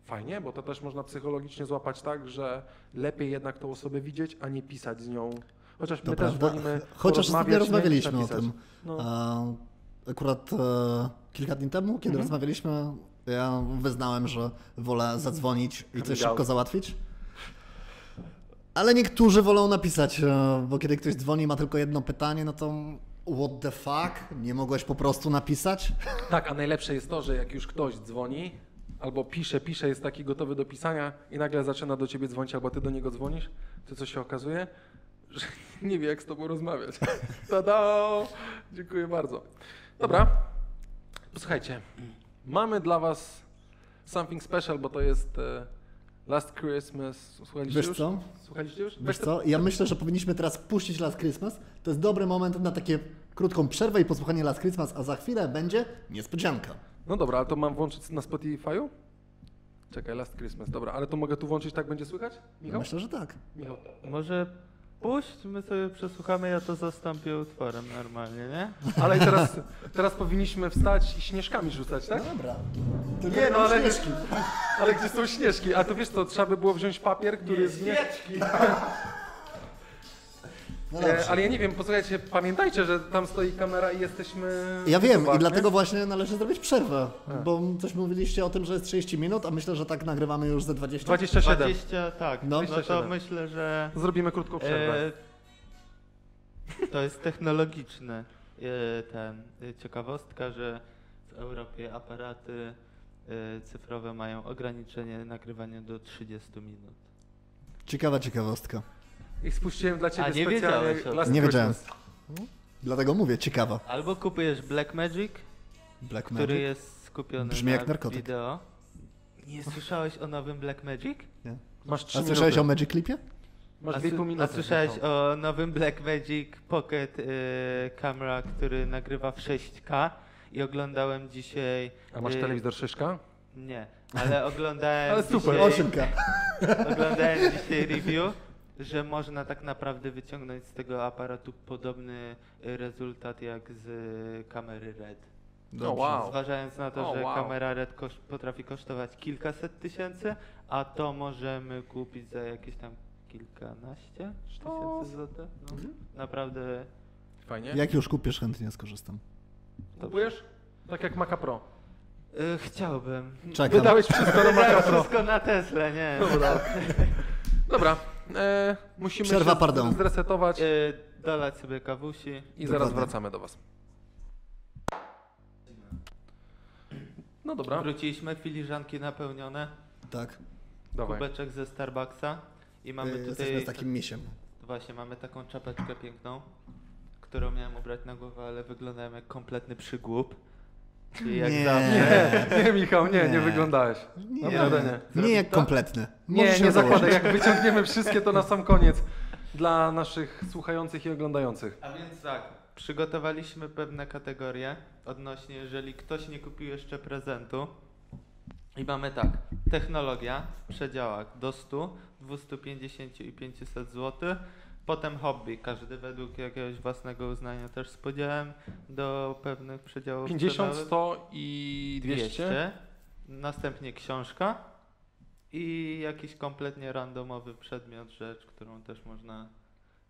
fajnie, bo to też można psychologicznie złapać tak, że lepiej jednak tą osobę widzieć, a nie pisać z nią. Chociaż to my prawda. Też Chociaż nie rozmawialiśmy o tym. No. Akurat e, kilka dni temu, kiedy mhm. rozmawialiśmy, ja wyznałem, że wolę zadzwonić i coś szybko załatwić. Ale niektórzy wolą napisać, bo kiedy ktoś dzwoni i ma tylko jedno pytanie, no to what the fuck, nie mogłeś po prostu napisać? Tak, a najlepsze jest to, że jak już ktoś dzwoni, albo pisze, pisze, jest taki gotowy do pisania i nagle zaczyna do ciebie dzwonić, albo ty do niego dzwonisz, to co się okazuje? Że nie wie, jak z tobą rozmawiać. Tada! Dziękuję bardzo. Dobra, posłuchajcie, mamy dla was something special, bo to jest Last Christmas. Słuchaliście Wiesz już? Co? Słuchaliście już? Wiesz co? Ja myślę, że powinniśmy teraz puścić Last Christmas. To jest dobry moment na takie krótką przerwę i posłuchanie Last Christmas, a za chwilę będzie niespodzianka. No dobra, ale to mam włączyć na Spotify'u? Czekaj, Last Christmas, dobra, ale to mogę tu włączyć, tak będzie słychać? Michał? Myślę, że tak. Michał. Może puść, my sobie przesłuchamy, ja to zastąpię utworem normalnie, nie? Ale teraz, teraz powinniśmy wstać i śnieżkami rzucać, tak? No dobra. Tylko nie, no ale śnieżki. Ale gdzie są śnieżki? A to wiesz co, trzeba by było wziąć papier, który jest... Nie, śnieżki! No e, ale ja nie wiem, posłuchajcie, pamiętajcie, że tam stoi kamera i jesteśmy... Ja wiem i dlatego właśnie należy zrobić przerwę, a. bo coś mówiliście o tym, że jest trzydzieści minut, a myślę, że tak nagrywamy już ze dwadzieścia. dwadzieścia siedem. dwadzieścia, tak. No, no to myślę, że... Zrobimy krótką przerwę. E, to jest technologiczne. E, ten, ciekawostka, że w Europie aparaty e, cyfrowe mają ograniczenie nagrywania do trzydziestu minut. Ciekawa ciekawostka. I spuściłem dla ciebie specjalnie Last Nie Christmas. Wiedziałem. Dlatego mówię, ciekawa. Albo kupujesz Black Magic, Black który Magic? jest skupiony Brzmi na jak narkotyk. Wideo. Nie słyszałeś o nowym Black Magic? Nie. Masz trzy A minuty. Słyszałeś o Magic Clipie? Masz a, su- a słyszałeś o nowym Black Magic Pocket y, Camera, który nagrywa w sześć K i oglądałem dzisiaj... A masz y, telewizor sześć K? Nie, ale oglądałem Ale super, dzisiaj, osiem K. Oglądałem dzisiaj review. Że można tak naprawdę wyciągnąć z tego aparatu podobny rezultat jak z kamery RED. No wow. Zważając na to, oh, że wow. kamera RED kosz- potrafi kosztować kilkaset tysięcy, a to możemy kupić za jakieś tam kilkanaście tysięcy złotych. No, mhm. Naprawdę fajnie. Jak już kupisz, chętnie skorzystam. Kupujesz? Tak jak Maca Pro. Yy, chciałbym. Czekam. Wydałeś wszystko na Maca Pro. Wszystko na Tesla, nie. Dobra. Dobra. E, musimy Przerwa, się pardon. zresetować, e, dolać sobie kawusi i Dokładnie. zaraz wracamy do was. No dobra. Wróciliśmy, filiżanki napełnione. Tak. Dawaj. Kubeczek ze Starbucksa i mamy e, tutaj... z takim misiem. Właśnie, mamy taką czapeczkę piękną, którą miałem ubrać na głowę, ale wyglądałem jak kompletny przygłup. Czyli jak nie. nie, nie Michał, nie, nie, nie wyglądałeś. Nie, Naprawdę nie. Zrobię nie jak to? kompletny. Możesz nie, nie zakładaj, jak wyciągniemy wszystkie to na sam koniec dla naszych słuchających i oglądających. A więc tak, przygotowaliśmy pewne kategorie odnośnie, jeżeli ktoś nie kupił jeszcze prezentu i mamy tak, technologia w przedziałach do stu, dwustu pięćdziesięciu i pięciuset złotych. Potem hobby, każdy według jakiegoś własnego uznania też z podziałem do pewnych przedziałów. pięćdziesiąt, sto i dwieście. Następnie książka i jakiś kompletnie randomowy przedmiot, rzecz, którą też można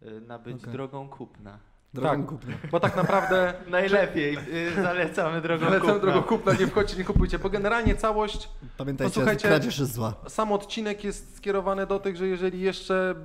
y, nabyć okay. drogą kupna. Drogą tak, kupna. Bo tak naprawdę... Najlepiej y, zalecamy drogą zalecamy kupna. drogą kupna, nie wchodźcie, nie kupujcie, bo generalnie całość... Pamiętajcie, kradzież jest zła. Sam odcinek jest skierowany do tych, że jeżeli jeszcze...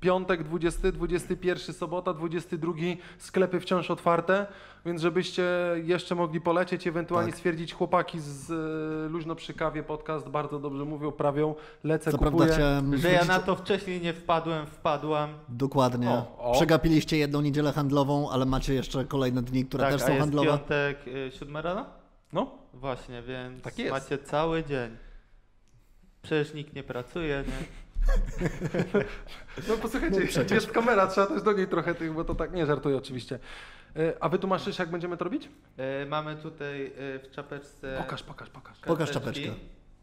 Piątek, dwudziesty, dwudziesty pierwszy, sobota, dwudziesty drugi, sklepy wciąż otwarte, więc żebyście jeszcze mogli polecieć, ewentualnie tak. stwierdzić, chłopaki z y, Luźno przy kawie podcast bardzo dobrze mówią, prawią, lecę, Co kupuję. Prawda, że ja na to wcześniej nie wpadłem, wpadłam. Dokładnie. O, o. Przegapiliście jedną niedzielę handlową, ale macie jeszcze kolejne dni, które tak, też są a jest handlowe. Piątek, y, siódma rano? No. Właśnie, więc tak jest. Macie cały dzień. Przecież nikt nie pracuje, nie? No posłuchajcie, no jest kamera, trzeba też do niej trochę tych, bo to tak, nie żartuję oczywiście. A wy tu masz jak będziemy to robić? Yy, mamy tutaj yy, w czapeczce... Pokaż, pokaż, pokaż. Karteczki. Pokaż czapeczkę.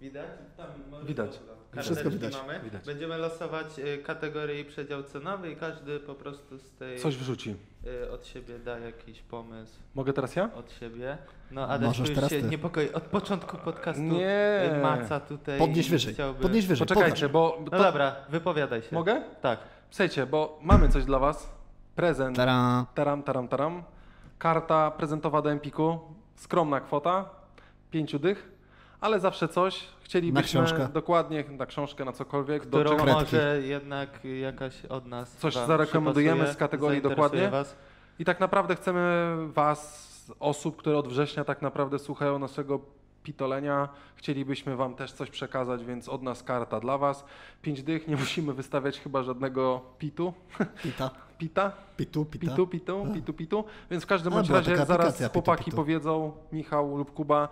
Widać? Tam widać. Wszystko widać. widać. Będziemy losować kategorię i przedział cenowy i każdy po prostu z tej... Coś wrzuci. Yy, od siebie da jakiś pomysł. Mogę teraz ja? Od siebie. No Adaś już się niepokoi. Od początku podcastu nie. maca tutaj... Podnieś wyżej, chciałby... podnieś wyżej. Poczekajcie, Podnieś. bo... To... No dobra, wypowiadaj się. Mogę? Tak. Słuchajcie, bo mamy coś dla was. Prezent. Taram, taram, taram. taram. Karta prezentowa do Empiku. Skromna kwota. Pięciu dych. Ale zawsze coś, chcielibyśmy na dokładnie na książkę, na cokolwiek. Którą do może jednak jakaś od nas coś zarekomendujemy z kategorii dokładnie. Was. I tak naprawdę chcemy was, osób, które od września tak naprawdę słuchają naszego pitolenia, chcielibyśmy wam też coś przekazać, więc od nas karta dla was. Pięć dych, nie musimy wystawiać chyba żadnego pitu. Pita. Pita. Pitu, pita. Pitu, pitu, pitu, pitu. Więc w każdym A, razie zaraz chłopaki pitu, pitu. powiedzą, Michał lub Kuba,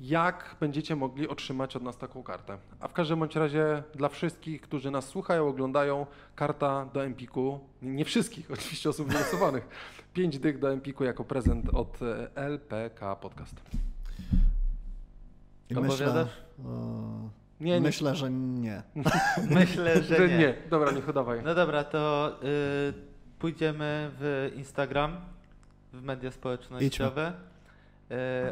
jak będziecie mogli otrzymać od nas taką kartę. A w każdym bądź razie dla wszystkich, którzy nas słuchają, oglądają, karta do Empiku, nie wszystkich oczywiście osób wylosowanych, pięć dych do Empiku jako prezent od L P K Podcast. Myślę, o... nie, nie. Myślę, że nie. Myślę, że, że nie. nie. Dobra, niech udawaj. No dobra, to y, pójdziemy w Instagram, w media społecznościowe.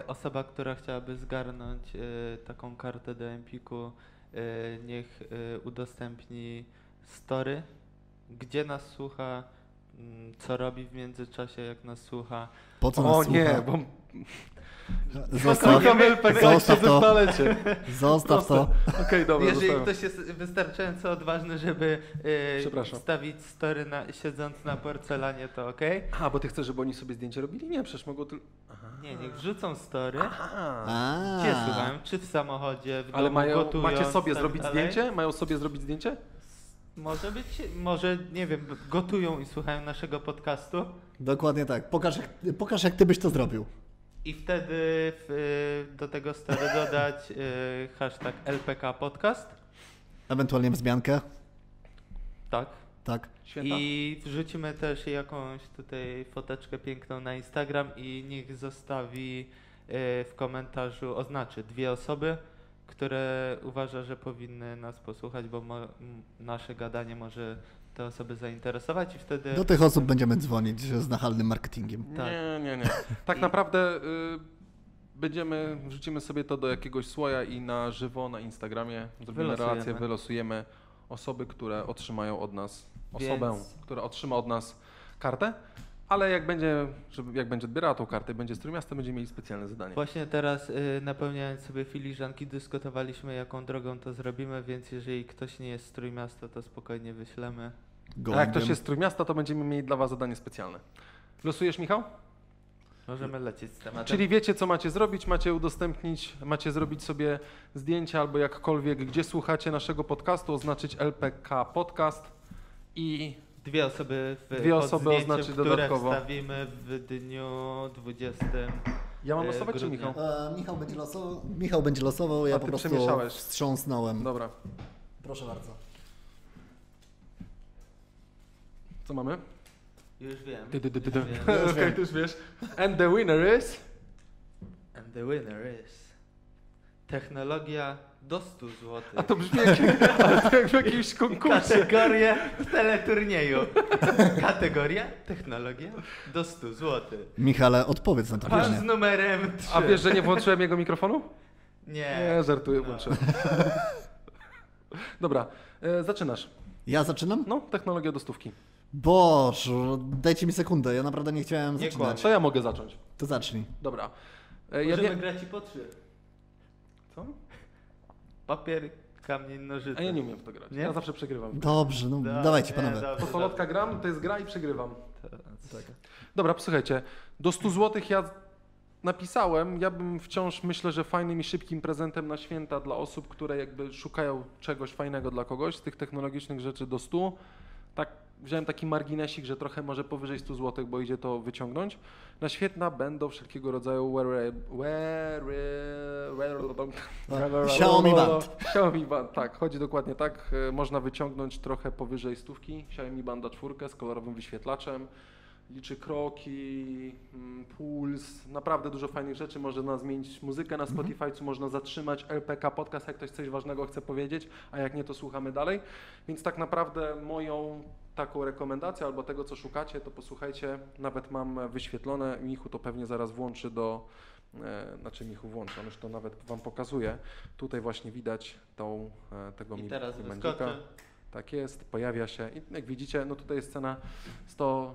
Y, osoba, która chciałaby zgarnąć y, taką kartę do Empiku, y, niech y, udostępni story, gdzie nas słucha, y, co robi w międzyczasie, jak nas słucha. Po co nas o, słucha? Nie, bo... Zostaw, zostaw to. Zostaw to. Okay, dobra, jeżeli zostawiam. Ktoś jest wystarczająco odważny, żeby yy, stawić story na, siedząc na porcelanie, to okej. Okay. A, bo ty chcesz, żeby oni sobie zdjęcie robili? Nie, przecież mogą tylko... Nie, niech wrzucą story. Aha. Gdzie słucham? Czy w samochodzie, w domu, ale mają, gotując, macie sobie zrobić dalej. Zdjęcie? Mają sobie zrobić zdjęcie? Może być, może, nie wiem, gotują i słuchają naszego podcastu. Dokładnie tak. Pokaż, pokaż jak ty byś to zrobił. I wtedy w, do tego story dodać y, hashtag L P K Podcast. Ewentualnie wzmiankę. Tak. Tak. Święta. I wrzucimy też jakąś tutaj foteczkę piękną na Instagram i niech zostawi y, w komentarzu, oznaczy dwie osoby, które uważa, że powinny nas posłuchać, bo mo, nasze gadanie może te osoby zainteresować i wtedy... Do tych osób będziemy dzwonić z nachalnym marketingiem. Tak. Nie, nie, nie. Tak naprawdę y, będziemy, wrzucimy sobie to do jakiegoś słoja i na żywo na Instagramie zrobimy wylosujemy. relację, wylosujemy osoby, które otrzymają od nas, Więc... osobę, która otrzyma od nas kartę, ale jak będzie, żeby, jak będzie odbierała tą kartę, będzie z Trójmiasta, będziemy mieli specjalne zadanie. Właśnie teraz y, napełniając sobie filiżanki, dyskutowaliśmy, jaką drogą to zrobimy, więc jeżeli ktoś nie jest z Trójmiasta, to spokojnie wyślemy. Gołębiem. A jak ktoś jest z Trójmiasta, to będziemy mieli dla was zadanie specjalne. Losujesz, Michał? Możemy lecieć z tematem. Czyli wiecie, co macie zrobić, macie udostępnić, macie zrobić sobie zdjęcia albo jakkolwiek, gdzie słuchacie naszego podcastu, oznaczyć L P K Podcast i dwie osoby w dwie osoby oznaczyć dodatkowo. Wstawimy w dniu dwudziestego. Ja mam losować czy Michał? E, Michał, będzie losował, Michał będzie losował, ja po prostu wstrząsnąłem. Dobra. Proszę bardzo. Co mamy? Już wiem. Ty, ty, ty, ty, ty. Już wiem. Okej, okay, ty już wiesz. And the winner is... And the winner is... Technologia do stu złotych. A to brzmi jak, jak w jakimś konkursie. Kategoria w teleturnieju. Kategoria technologia do stu złotych. Michale, odpowiedz na to pytanie. Pan z numerem trzy. A wiesz, że nie włączyłem jego mikrofonu? Nie. Nie, żartuję, włączyłem. No. Dobra, e, zaczynasz. Ja zaczynam? No, technologia do stówki. Boże, dajcie mi sekundę, ja naprawdę nie chciałem nie zaczynać. To ja mogę zacząć. To zacznij. Dobra. E, Możemy ja nie... grać i po trzy. Co? Papier, kamień, nożyce. A ja nie umiem w to grać, nie? Ja zawsze przegrywam. Dobrze, no da, dawajcie nie, panowie. Dobrze, Posolotka dobrze. gram, to jest gra i przegrywam. Tak. Dobra, posłuchajcie, do stu złotych ja napisałem, ja bym wciąż myślę, że fajnym i szybkim prezentem na święta dla osób, które jakby szukają czegoś fajnego dla kogoś, z tych technologicznych rzeczy do stu, tak wziąłem taki marginesik, że trochę może powyżej stu złotych, bo idzie to wyciągnąć. Na świetna będą wszelkiego rodzaju Xiaomi Band. Xiaomi Band, tak, chodzi dokładnie tak. Można wyciągnąć trochę powyżej stówki. Xiaomi Banda czwórkę z kolorowym wyświetlaczem. Liczy kroki, puls, naprawdę dużo fajnych rzeczy. Można zmienić muzykę na Spotify, co można zatrzymać L P K Podcast, jak ktoś coś ważnego chce powiedzieć, a jak nie, to słuchamy dalej. Więc tak naprawdę moją taką rekomendację albo tego, co szukacie, to posłuchajcie. Nawet mam wyświetlone, Michu to pewnie zaraz włączy do... E, znaczy Michu włączy, on już to nawet wam pokazuje. Tutaj właśnie widać tą, e, tego mi teraz wyskoczy. Tak jest, pojawia się i jak widzicie, no tutaj jest cena sto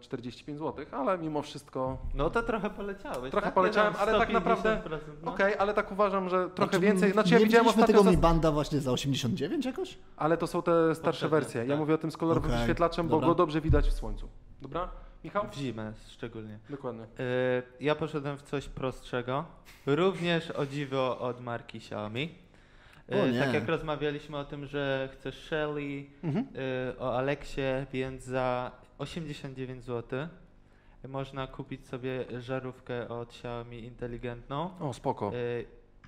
czterdzieści pięć złotych, ale mimo wszystko... No to trochę poleciałeś. Trochę tak? poleciałem, ale tak naprawdę, no. okej, okay, ale tak uważam, że trochę znaczy, więcej... Znaczy, nie ja widziałem ostatnio tego za... Mi Banda właśnie za osiemdziesiąt dziewięć jakoś? Ale to są te starsze Poprzednie, wersje. Tak? Ja mówię o tym z kolorowym okay, wyświetlaczem, dobra. bo go dobrze widać w słońcu. Dobra? Michał? W zimę szczególnie. Dokładnie. Yy, ja poszedłem w coś prostszego, również o dziwo od marki Xiaomi. O, tak jak rozmawialiśmy o tym, że chcesz Shelly, mhm. y, o Alexie, więc za osiemdziesiąt dziewięć złotych można kupić sobie żarówkę od Xiaomi inteligentną. O, spoko. Y,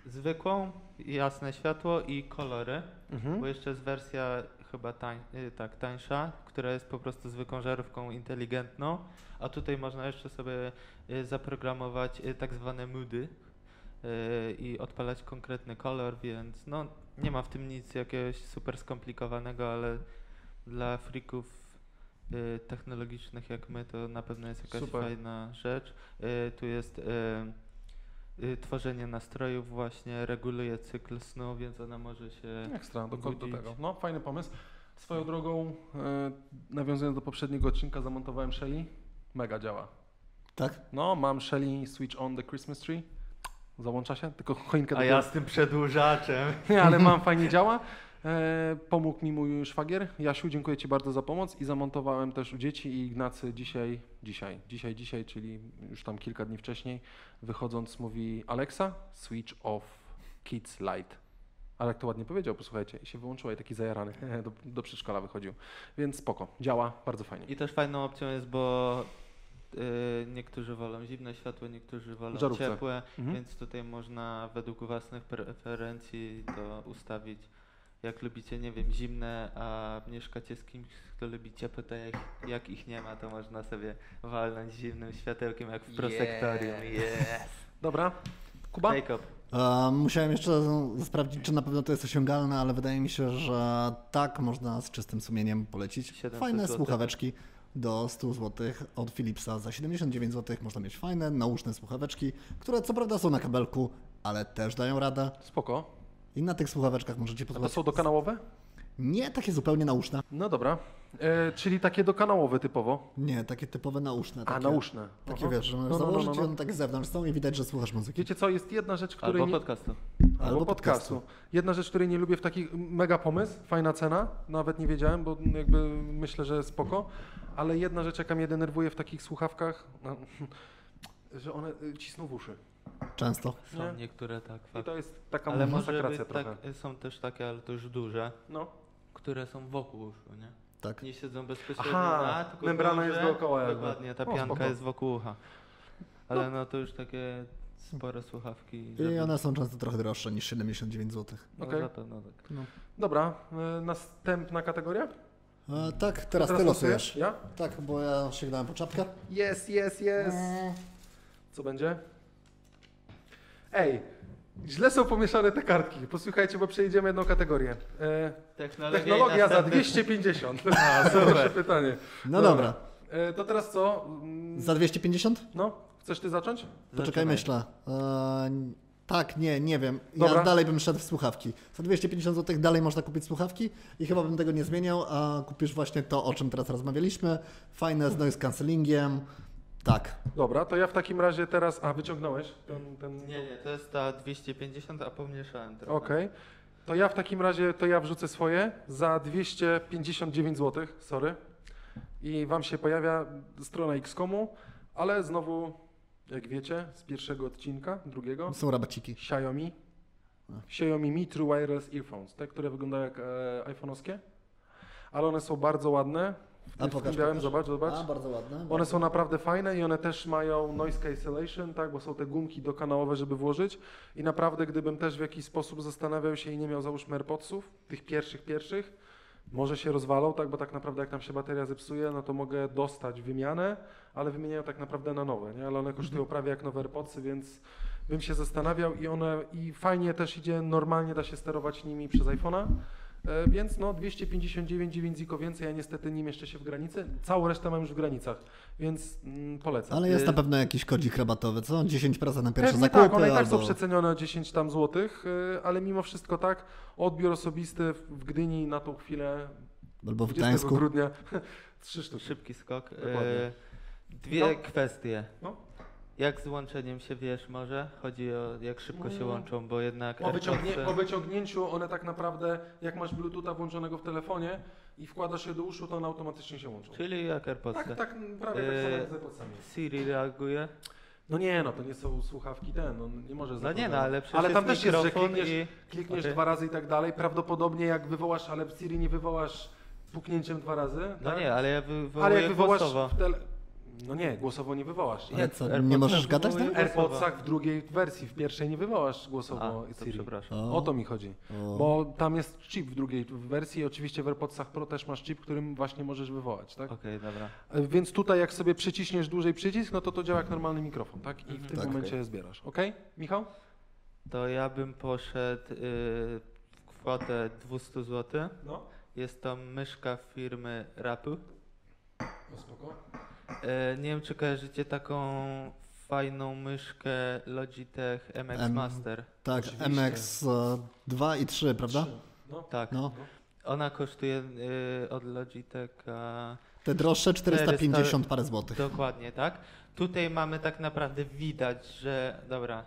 zwykłą, jasne światło i kolory, mhm. bo jeszcze jest wersja chyba tań, tak, tańsza, która jest po prostu zwykłą żarówką inteligentną, a tutaj można jeszcze sobie zaprogramować tak zwane moody i odpalać konkretny kolor, więc no nie ma w tym nic jakiegoś super skomplikowanego, ale dla freaków technologicznych jak my to na pewno jest jakaś super fajna rzecz. Tu jest tworzenie nastrojów, właśnie reguluje cykl snu, więc ona może się ekstra, do, do tego. No, fajny pomysł. Swoją drogą, e, nawiązując do poprzedniego odcinka, zamontowałem Shelly. Mega działa. Tak? No, mam Shelly Switch on the Christmas tree. Załącza się, tylko choinkę... A ja z tym przedłużaczem. Nie, ale mam, fajnie działa. E, pomógł mi mój szwagier. Jasiu, dziękuję Ci bardzo za pomoc i zamontowałem też u dzieci i Ignacy dzisiaj, dzisiaj, dzisiaj, dzisiaj, czyli już tam kilka dni wcześniej, wychodząc mówi: Alexa, switch off kids light. Ale jak to ładnie powiedział, posłuchajcie, i się wyłączyła i taki zajarany do, do przedszkola wychodził. Więc spoko, działa, bardzo fajnie. I też fajną opcją jest, bo Yy, niektórzy wolą zimne światło, niektórzy wolą żarówce ciepłe, mhm. więc tutaj można według własnych preferencji to ustawić. Jak lubicie, nie wiem, zimne, a mieszkacie z kimś, kto lubi ciepłe, to jak, jak ich nie ma, to można sobie walnąć zimnym światełkiem jak w prosektorium. Yes. Yes. Dobra, Kuba? Jacob. Musiałem jeszcze sprawdzić, czy na pewno to jest osiągalne, ale wydaje mi się, że tak, można z czystym sumieniem polecić. Fajne słuchaweczki do stu złotych od Philipsa. Za siedemdziesiąt dziewięć złotych można mieć fajne, nauszne słuchaweczki, które co prawda są na kabelku, ale też dają radę. Spoko. I na tych słuchaweczkach możecie posłuchać. A to są dokanałowe? Nie, takie zupełnie nauszne. No dobra, e, czyli takie dokanałowe typowo? Nie, takie typowe nauszne. Takie, a, nauszne. Takie, aha, wiesz, że możesz no, no, założyć no, no, no. one tak z zewnątrz są i widać, że słuchasz muzyki. Wiecie co, jest jedna rzecz, której... Albo nie... podcastu. Albo, Albo podcastu. podcastu. Jedna rzecz, której nie lubię w takich... Mega pomysł, fajna cena, nawet nie wiedziałem, bo jakby myślę, że spoko. Ale jedna rzecz, jaka mnie denerwuje w takich słuchawkach, no, że one cisną w uszy. Często. Są nie? niektóre tak. I to jest taka ale masakracja trochę. Tak, są też takie, ale to już duże, no, które są wokół uszu, nie? Tak. Nie siedzą bezpośrednio na, tylko membrana duże, jest dookoła. Dokładnie, ta o, pianka spoko. jest wokół ucha. Ale no. no to już takie spore słuchawki. I żeby... one są często trochę droższe niż siedemdziesiąt dziewięć złotych. No okay. Zapewne, tak. No. Dobra, y, następna kategoria? E, tak, teraz, teraz ty losujesz. Ja? Tak, bo ja sięgnąłem po czapkę. Jest, jest, jest. Co będzie? Ej, źle są pomieszane te kartki. Posłuchajcie, bo przejdziemy jedną kategorię. E, Technologia, technologia za dwieście pięćdziesiąt. A, super. pytanie. No dobra. dobra. E, to teraz co? Mm... Za dwieście pięćdziesiąt? No, chcesz ty zacząć? Poczekaj, myślę. E, tak, nie, nie wiem. Dobra. Ja dalej bym szedł w słuchawki. Za dwieście pięćdziesiąt złotych dalej można kupić słuchawki i chyba bym tego nie zmieniał, a kupisz właśnie to, o czym teraz rozmawialiśmy. Fajne z noise cancellingiem. Tak. Dobra, to ja w takim razie teraz... A, wyciągnąłeś ten... ten... Nie, nie, to jest ta dwieście pięćdziesiąt, a pomniejszałem trochę. Okej. Okay. To ja w takim razie, to ja wrzucę swoje za dwieście pięćdziesiąt dziewięć złotych, sorry. I wam się pojawia strona X komu, ale znowu, jak wiecie, z pierwszego odcinka, drugiego... Są rabaciki. Xiaomi. Xiaomi Mi True Wireless Earphones, te, które wyglądają jak e, iPhone'owskie, ale one są bardzo ładne. A pokaż, białym, pokaż. Zobacz, zobacz. A, bardzo ładne. One bardzo są naprawdę fajne i one też mają noise cancellation, tak, bo są te gumki dokanałowe, żeby włożyć. I naprawdę, gdybym też w jakiś sposób zastanawiał się i nie miał, załóżmy, AirPodsów, tych pierwszych, pierwszych, może się rozwalą, tak, bo tak naprawdę jak nam się bateria zepsuje, no to mogę dostać wymianę, ale wymieniają tak naprawdę na nowe, nie? Ale one kosztują prawie jak nowe AirPodsy, więc bym się zastanawiał i one, i fajnie też idzie, normalnie da się sterować nimi przez iPhone'a. Więc no dwieście pięćdziesiąt dziewięć ziko więcej, ja niestety nie mieszczę się w granicy, całą resztę mam już w granicach, więc mm, polecam. Ale jest na pewno jakiś kodzik rabatowy, co? dziesięć procent na pierwsze zakupy. Tak, one i tak albo... są przecenione o dziesięć tam złotych, ale mimo wszystko tak, odbiór osobisty w Gdyni na tą chwilę, albo w Gdańsku. grudnia, trzy sztuki. Szybki skok. Dokładnie. Dwie no. kwestie. No. Jak z łączeniem się, wiesz, może? Chodzi o jak szybko się łączą, bo jednak... O, wyciągnie, AirPodsy... o wyciągnięciu one tak naprawdę, jak masz Bluetootha włączonego w telefonie i wkładasz je do uszu, to one automatycznie się łączą. Czyli jak AirPodsy. Tak, tak, prawie tak samo jak z AirPodsami. Siri reaguje? No nie, no to nie są słuchawki ten, no nie może zakończyć. No nie, no ale przecież ale tam też jest, że klikniesz, i... klikniesz okay. dwa razy i tak dalej, prawdopodobnie jak wywołasz, ale w Siri nie wywołasz puknięciem dwa razy. No tak? nie, ale ja wywołuję ale jak wywołasz głosowo. W tele... No nie, głosowo nie wywołasz. Nie, co, AirPods, nie możesz gadać? W AirPodsach w drugiej wersji, w pierwszej nie wywołasz głosowo A, Siri. O. o to mi chodzi, o. bo tam jest chip w drugiej wersji i oczywiście w AirPodsach Pro też masz chip, którym właśnie możesz wywołać. Tak? Okej, okay, dobra. Więc tutaj jak sobie przyciśniesz dłużej przycisk, no to to działa jak normalny mikrofon, tak? I w tym tak, momencie okay. zbierasz. Okej, okay? Michał? To ja bym poszedł y, w kwotę dwieście złotych. No. Jest to myszka firmy Rapy. No spoko. E, nie wiem, czy kojarzycie taką fajną myszkę Logitech M X Master. M, tak, oczywiście. M X e, dwa i trzy, prawda? trzy. No. Tak. No. Ona kosztuje y, od Logitecha... Te droższe czterysta pięćdziesiąt parę złotych. Dokładnie, tak. Tutaj mamy tak naprawdę widać, że... Dobra.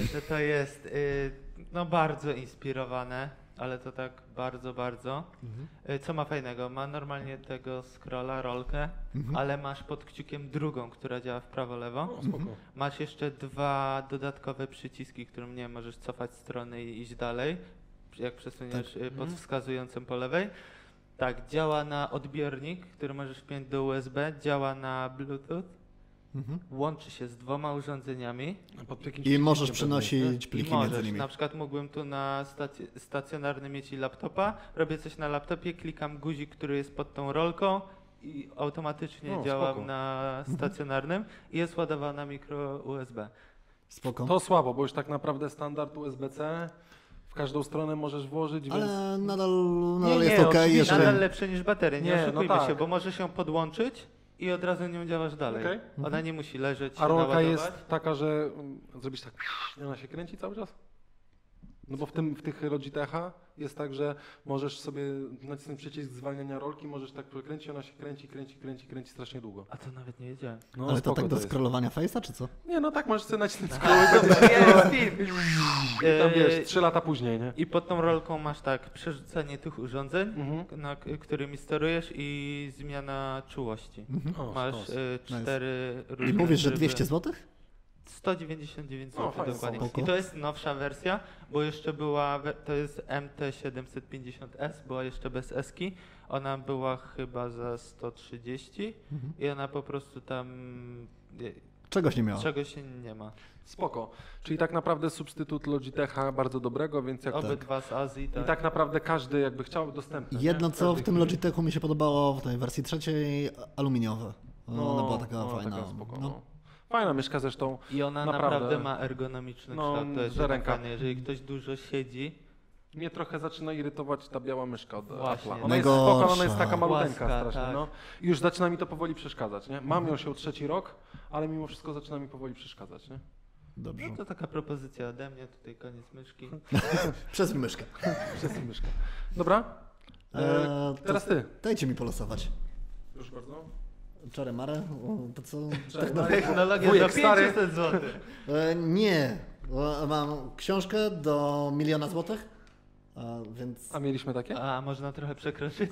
Y, że to jest y, no bardzo inspirowane, ale to tak bardzo, bardzo. Mhm. Y, co ma fajnego? Ma normalnie tego scrolla, rolkę, mhm. ale masz pod kciukiem drugą, która działa w prawo, lewo. O, spoko. Mhm. Masz jeszcze dwa dodatkowe przyciski, którym nie możesz cofać strony i iść dalej, jak przesuniesz tak. pod wskazującym po lewej. Tak, działa na odbiornik, który możesz wpiąć do U S B, działa na Bluetooth. Mhm. Łączy się z dwoma urządzeniami i możesz przenosić pliki możesz, między nimi. Na przykład mógłbym tu na stac- stacjonarny mieć i laptopa, robię coś na laptopie, klikam guzik, który jest pod tą rolką i automatycznie no, działam spoko. na stacjonarnym mhm. i jest ładowana mikro U S B. Spoko. To słabo, bo już tak naprawdę standard U S B C w każdą stronę możesz włożyć, więc... Ale nadal, nadal nie, jest nie, okej. Jeżeli... Nadal lepsze niż baterie, nie, nie oszukujmy no tak. się, bo możesz ją podłączyć i od razu nią działasz dalej. Okay. Ona nie musi leżeć, a rolka jest taka, że zrobisz tak, ona się kręci cały czas? No bo w, tym, w tych Logitecha jest tak, że możesz sobie nacisnąć przycisk zwalniania rolki, możesz tak przekręcić, ona się kręci, kręci, kręci, kręci strasznie długo. A to nawet nie wiedziałem. No, ale to tak do scrollowania face'a czy co? Nie, no tak, możesz sobie nacisnąć scrollowanie. I tam wiesz, trzy lata później, nie? I pod tą rolką masz tak przerzucanie tych urządzeń, mhm. na, którymi sterujesz i zmiana czułości. Mhm. O, masz y, cztery nice. różne. I mówisz, że dwieście złotych? sto dziewięćdziesiąt dziewięć złotych o, fajnie, dokładnie. Spoko. I to jest nowsza wersja, bo jeszcze była, to jest M T siedemset pięćdziesiąt S, była jeszcze bez eski. Ona była chyba za sto trzydzieści mhm. i ona po prostu tam... Czegoś nie miała. Czegoś nie ma. Spoko. Czyli tak naprawdę substytut Logitecha bardzo dobrego, więc jak... Obydwa z Azji, tak. I tak naprawdę każdy jakby chciał dostępny. Jedno nie? co każdy w tym Logitechu mi się podobało w tej werscji trzeciej, aluminiowe. No, ona była taka no, fajna. Taka spoko, no. Fajna myszka zresztą. I ona naprawdę, naprawdę ma ergonomiczny no, kształt, to jest fajne, jeżeli ktoś dużo siedzi. Mnie trochę zaczyna irytować ta biała myszka od Apple'a. Ona jest spoko, ona jest taka maluteńka Łaska, strasznie. Tak. No. I już zaczyna mi to powoli przeszkadzać. Nie? Mam ją się trzeci rok, ale mimo wszystko zaczyna mi powoli przeszkadzać. Nie? Dobrze. No to taka propozycja ode mnie, tutaj koniec myszki. Przez myszkę. Przez myszkę. Dobra, e, teraz ty. Dajcie mi polosować. Proszę bardzo. Czarę Marę? To co? Technologia do pięćset złotych. E, nie. Mam książkę do miliona złotych, a, więc... A mieliśmy takie? A, można trochę przekroczyć.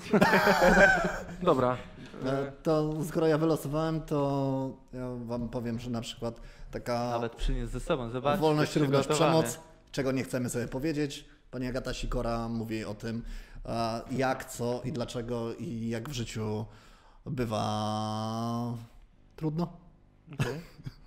Dobra. E, to skoro ja wylosowałem, to ja wam powiem, że na przykład taka... Nawet przyniósł ze sobą, zobacz. Wolność, równość, przemoc, czego nie chcemy sobie powiedzieć. Pani Agata Sikora mówi o tym, jak, co i dlaczego i jak w życiu bywa trudno. Okay.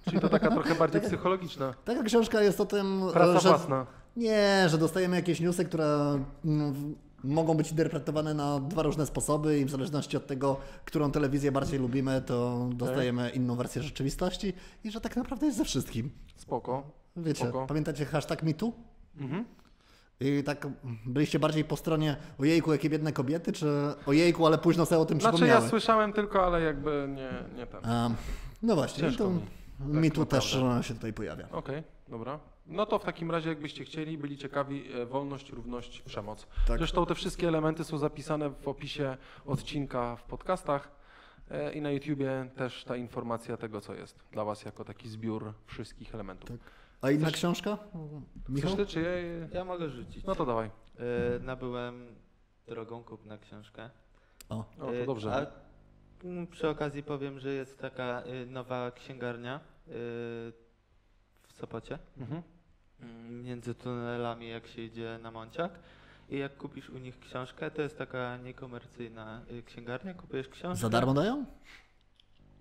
Czyli to taka trochę bardziej psychologiczna. Taka książka jest o tym, praca że, własna. Nie, że dostajemy jakieś newsy, które m, mogą być interpretowane na dwa różne sposoby i w zależności od tego, którą telewizję bardziej lubimy, to dostajemy okay. inną wersję rzeczywistości i że tak naprawdę jest ze wszystkim. Spoko. Wiecie, Spoko. Pamiętacie hashtag MeToo? Mhm. I tak byliście bardziej po stronie ojejku, jakie biedne kobiety, czy ojejku, ale późno sobie o tym znaczy, przypomniały? Znaczy ja słyszałem tylko, ale jakby nie, nie tam. A, no właśnie, mi, to, mi. Tak, mi tu też się tutaj pojawia. Okej, okay, dobra. No to w takim razie jakbyście chcieli, byli ciekawi, wolność, równość, przemoc. Tak. Zresztą te wszystkie elementy są zapisane w opisie odcinka w podcastach i na YouTubie też ta informacja tego, co jest dla was jako taki zbiór wszystkich elementów. Tak. A inna Chcesz... książka? Michał? Ty, czy ja, je... ja mogę rzucić. No to dawaj. Yy, nabyłem drogą kupna książkę. O, o to dobrze. Yy, a przy okazji powiem, że jest taka nowa księgarnia yy, w Sopocie. Mhm. Między tunelami, jak się idzie na Monciak. I jak kupisz u nich książkę, to jest taka niekomercyjna księgarnia. Kupujesz książkę. Za darmo dają?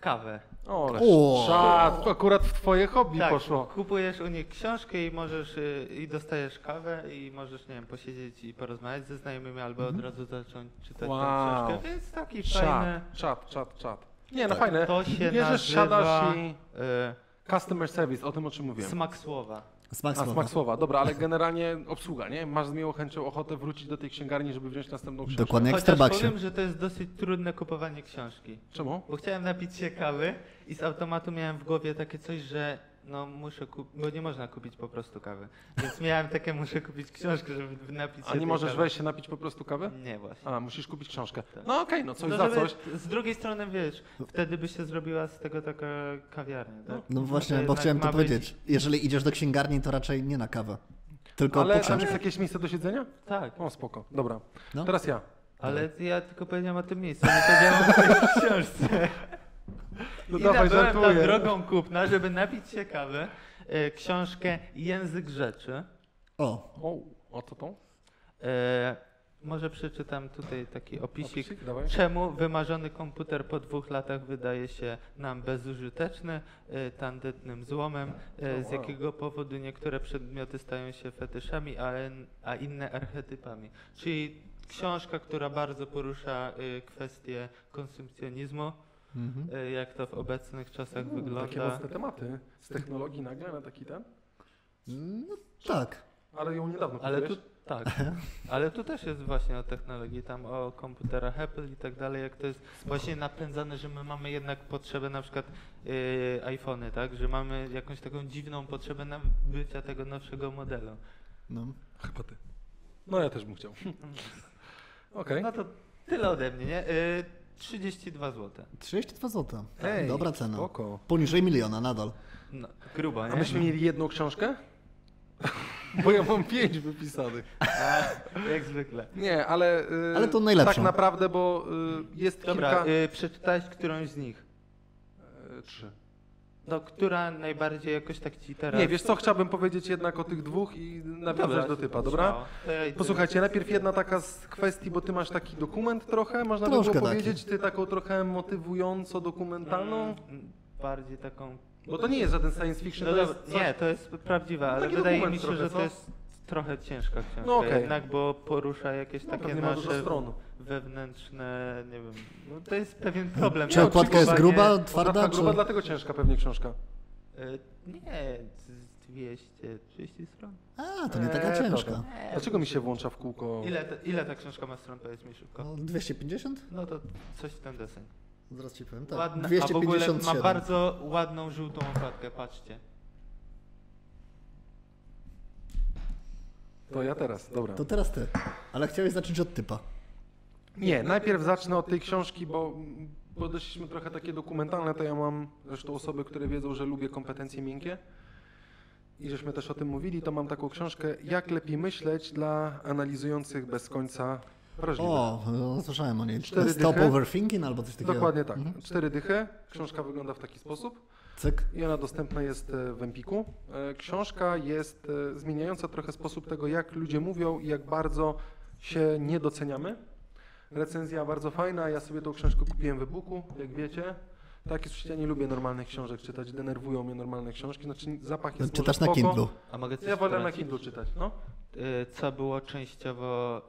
kawę. O, szat, akurat w twoje hobby tak, poszło. Kupujesz u nich książkę i możesz i dostajesz kawę i możesz, nie wiem, posiedzieć i porozmawiać ze znajomymi albo od razu zacząć czytać wow. tę książkę, więc taki szat, fajny... Czat, czat, czat. Nie, no fajne. To się bierzesz, siadasz i... Customer service, o tym o czym mówiłem. Smak słowa. Smak słowa. A, smak słowa, dobra, ale generalnie obsługa, nie? Masz z miłą chęcią ochotę wrócić do tej księgarni, żeby wziąć następną książkę. Dokładnie jak w Starbucksie. Powiem, że to jest dosyć trudne kupowanie książki. Czemu? Bo chciałem napić się kawy i z automatu miałem w głowie takie coś, że no muszę kupić, bo nie można kupić po prostu kawy. Więc miałem takie, muszę kupić książkę, żeby napić się. A nie możesz kawy. Wejść się napić po prostu kawy? Nie, właśnie. A, musisz kupić książkę. Tak. No okej, okay, no coś no, za coś. Z drugiej strony, wiesz, wtedy by się zrobiła z tego taka kawiarnia. Tak? No, no właśnie, bo chciałem to powiedzieć. Być... Jeżeli idziesz do księgarni, to raczej nie na kawę, tylko ale po książkę. Ale tam jest jakieś miejsce do siedzenia? Tak. O, spoko, dobra. No. Teraz ja. Ale ja tylko powiedziałem o tym miejscu, nie powiedziałem o tej książce. No i dawaj, nabyłem tam drogą kupna, żeby napić się kawy, e, książkę Język Rzeczy. O, o, o co to? E, może przeczytam tutaj taki opisik, opisik czemu wymarzony komputer po dwóch latach wydaje się nam bezużyteczny, e, tandetnym złomem, e, z jakiego powodu niektóre przedmioty stają się fetyszami, a, a inne archetypami. Czyli książka, która bardzo porusza e, kwestię konsumpcjonizmu. Mm-hmm. Jak to w obecnych czasach no, wygląda. Takie mocne tematy z technologii nagle na taki ten? No tak. Ale ją niedawno ale tu, tak. Ale tu też jest właśnie o technologii, tam o komputerach Apple i tak dalej, jak to jest właśnie napędzane, że my mamy jednak potrzebę na przykład yy, iPhony, tak? Że mamy jakąś taką dziwną potrzebę nabycia tego nowszego modelu. No, chyba ty. No ja też bym chciał. Okej. Okay. No to tyle ode mnie, nie? Yy, trzydzieści dwa złote. trzydzieści dwa złote. Ej, dobra cena. Spoko. Poniżej miliona nadal. No, grubo, nie? A myśmy mieli jedną książkę? Bo ja mam pięć wypisanych. A, jak zwykle. Nie, ale, yy, ale to najlepsze. Tak naprawdę, bo yy, jest dobra, kilka... Dobra, yy, przeczytałeś którąś z nich? Yy, trzy. Do która najbardziej jakoś tak ci teraz... Nie, wiesz co, chciałbym powiedzieć jednak o tych dwóch i nawiązać do typa, dobra? Posłuchajcie, najpierw jedna taka z kwestii, bo ty masz taki dokument trochę, można by było powiedzieć, ty taką trochę motywująco-dokumentalną? Bardziej taką... Bo to nie jest żaden science fiction, no to jest coś... Nie, to jest prawdziwe, ale wydaje mi się, że to jest trochę ciężka książka no okay. jednak, bo porusza jakieś no, takie nasze wewnętrzne, nie wiem, no to jest pewien problem. Czy okładka jest gruba, twarda? Okładka gruba, dlatego ciężka pewnie książka. Yy, nie, dwieście trzydzieści stron. A, to nie taka eee, ciężka. Eee, Dlaczego mi się włącza w kółko? Ile, to, ile ta książka ma stron, powiedz mi szybko? No, dwieście pięćdziesiąt? No to coś w ten deseń. Zaraz ci powiem, tak. Ładna, dwieście pięćdziesiąt siedem. A w ogóle ma bardzo ładną, żółtą okładkę, patrzcie. To ja teraz, dobra. To teraz ty, ale chciałeś zacząć od typa. Nie, najpierw zacznę od tej książki, bo podeszliśmy trochę takie dokumentalne, to ja mam zresztą osoby, które wiedzą, że lubię kompetencje miękkie i żeśmy też o tym mówili, to mam taką książkę Jak lepiej myśleć dla analizujących bez końca wrażliwych. O, no, słyszałem o niej. Cztery Stop dychy. Overthinking albo coś takiego. Dokładnie tak. Mhm. Cztery dychy. Książka wygląda w taki sposób. Cyk. I ona dostępna jest w Empiku. Książka jest zmieniająca trochę sposób tego, jak ludzie mówią i jak bardzo się nie doceniamy. Recenzja bardzo fajna, ja sobie tą książkę kupiłem w e-booku, jak wiecie. Tak jest, ja nie lubię normalnych książek czytać, denerwują mnie normalne książki, znaczy zapach jest Czytasz na Kindle. A mogę coś ja wolę na Kindle czytać, no. Co było częściowo,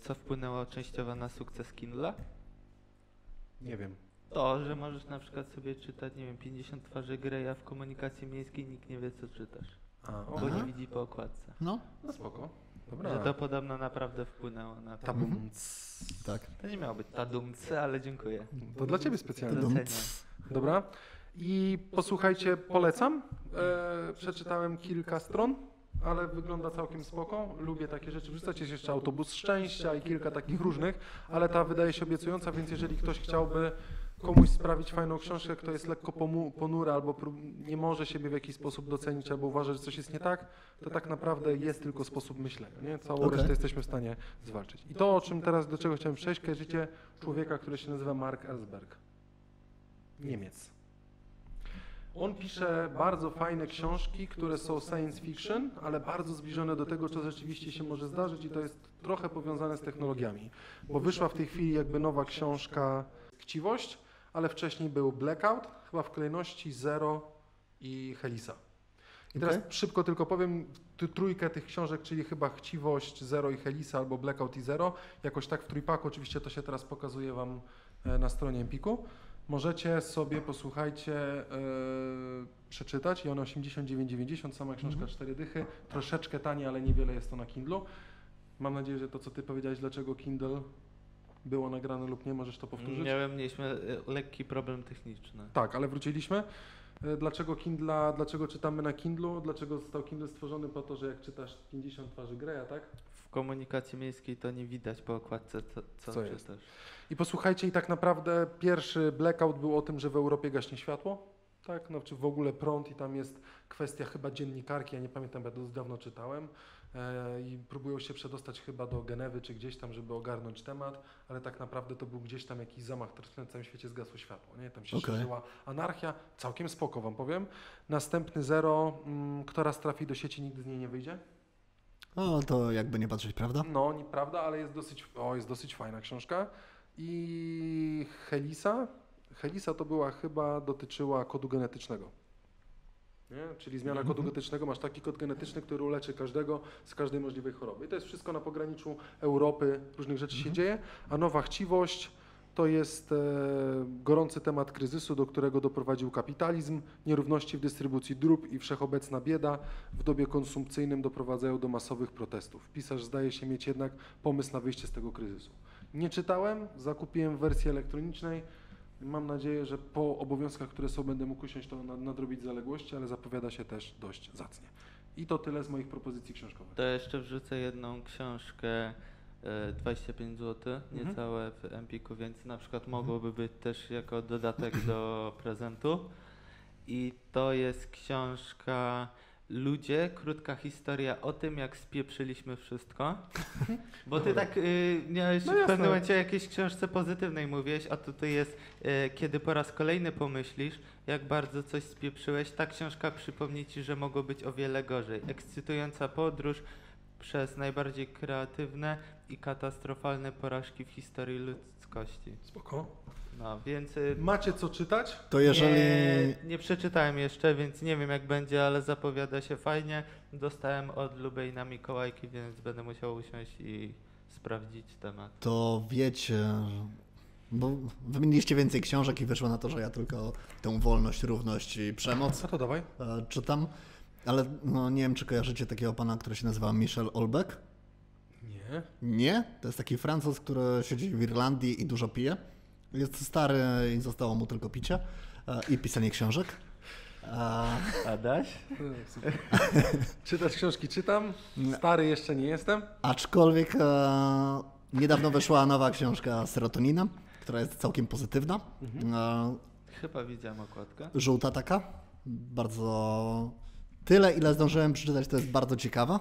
co wpłynęło częściowo na sukces Kindla? Nie wiem. To, że możesz na przykład sobie czytać, nie wiem, pięćdziesiąt twarzy Greya w komunikacji miejskiej, nikt nie wie, co czytasz. A, bo aha. nie widzi po okładce. No, no spoko. Dobra. Że to podobno naprawdę wpłynęło na to. Tadumc. Tak. To nie miało być tadumce, ale dziękuję. To dla ciebie specjalnie. Dobra. I posłuchajcie, polecam. E, przeczytałem kilka stron, ale wygląda całkiem spoko. Lubię takie rzeczy. Wrzucać jest jeszcze Autobus Szczęścia i kilka takich różnych, ale ta wydaje się obiecująca, więc jeżeli ktoś chciałby komuś sprawić fajną książkę, kto jest lekko ponury albo nie może siebie w jakiś sposób docenić albo uważa, że coś jest nie tak, to tak naprawdę jest tylko sposób myślenia. Nie? Całą okay. resztę jesteśmy w stanie zwalczyć. I to, o czym teraz, do czego chciałem przejść, kojarzycie człowieka, który się nazywa Mark Ellsberg. Niemiec. On pisze bardzo fajne książki, które są science fiction, ale bardzo zbliżone do tego, co rzeczywiście się może zdarzyć i to jest trochę powiązane z technologiami. Bo wyszła w tej chwili jakby nowa książka Chciwość, ale wcześniej był Blackout, chyba w kolejności Zero i Helisa. I teraz okay. szybko tylko powiem, trójkę tych książek, czyli chyba Chciwość, Zero i Helisa albo Blackout i Zero, jakoś tak w trójpaku, oczywiście to się teraz pokazuje Wam na stronie Empiku. Możecie sobie, posłuchajcie, yy, przeczytać i one osiemdziesiąt dziewięć dziewięćdziesiąt, sama książka mm-hmm. cztery dychy, troszeczkę tanie, ale niewiele jest to na Kindle. Mam nadzieję, że to, co Ty powiedziałeś, dlaczego Kindle było nagrane lub nie, możesz to powtórzyć? Nie wiem, mieliśmy lekki problem techniczny. Tak, ale wróciliśmy. Dlaczego Kindla, dlaczego czytamy na Kindlu, dlaczego został Kindle stworzony po to, że jak czytasz pięćdziesiąt twarzy Greya, tak? W komunikacji miejskiej to nie widać po okładce, co, co, co czytasz. I posłuchajcie, i tak naprawdę pierwszy Blackout był o tym, że w Europie gaśnie światło, tak? No, czy w ogóle prąd, i tam jest kwestia chyba dziennikarki, ja nie pamiętam, ja to dawno czytałem, e, i próbują się przedostać chyba do Genewy czy gdzieś tam, żeby ogarnąć temat, ale tak naprawdę to był gdzieś tam jakiś zamach, który na całym świecie zgasło światło, nie? Tam się okay. szerzyła anarchia, całkiem spoko Wam powiem. Następny Zero, m, kto raz trafi do sieci, nigdy z niej nie wyjdzie. No to jakby nie patrzeć, prawda? No, nieprawda, ale jest dosyć, o, jest dosyć fajna książka. I Helisa, Helisa to była chyba, dotyczyła kodu genetycznego, nie? Czyli zmiana kodu genetycznego, masz taki kod genetyczny, który uleczy każdego z każdej możliwej choroby. I to jest wszystko na pograniczu Europy, różnych rzeczy się dzieje, a Nowa Chciwość to jest e, gorący temat kryzysu, do którego doprowadził kapitalizm, nierówności w dystrybucji dóbr i wszechobecna bieda w dobie konsumpcyjnym doprowadzają do masowych protestów. Pisarz zdaje się mieć jednak pomysł na wyjście z tego kryzysu. Nie czytałem, zakupiłem w wersji elektronicznej. Mam nadzieję, że po obowiązkach, które są, będę mógł usiąść, to nadrobić zaległości, ale zapowiada się też dość zacnie. I to tyle z moich propozycji książkowych. To jeszcze wrzucę jedną książkę, dwadzieścia pięć złotych, niecałe w Empiku, więc na przykład mogłoby być też jako dodatek do prezentu. I to jest książka Ludzie, krótka historia o tym, jak spieprzyliśmy wszystko. Bo ty Dobra. tak y, miałeś no w pewnym momencie o jakiejś książce pozytywnej mówiłeś, a tutaj jest, y, kiedy po raz kolejny pomyślisz, jak bardzo coś spieprzyłeś, ta książka przypomni ci, że mogło być o wiele gorzej. Ekscytująca podróż przez najbardziej kreatywne i katastrofalne porażki w historii ludzkości. Spoko. No, więc macie co czytać? To jeżeli... Nie, nie przeczytałem jeszcze, więc nie wiem jak będzie, ale zapowiada się fajnie. Dostałem od Lubejna Mikołajki, więc będę musiał usiąść i sprawdzić temat. To wiecie, bo wymieniliście więcej książek i wyszło na to, że ja tylko tę wolność, równość i przemoc. A to dawaj. Czytam. Ale no, nie wiem, czy kojarzycie takiego pana, który się nazywa Michel Houellebecq? Nie. Nie? To jest taki Francuz, który siedzi w Irlandii i dużo pije. Jest stary i zostało mu tylko picie i pisanie książek. A... Adaś? Super. Czytasz książki? Czytam. Stary jeszcze nie jestem. Aczkolwiek e, niedawno wyszła nowa książka Serotonina, która jest całkiem pozytywna. Mhm. E, Chyba widziałem okładkę. Żółta taka. Bardzo... Tyle, ile zdążyłem przeczytać, to jest bardzo ciekawe,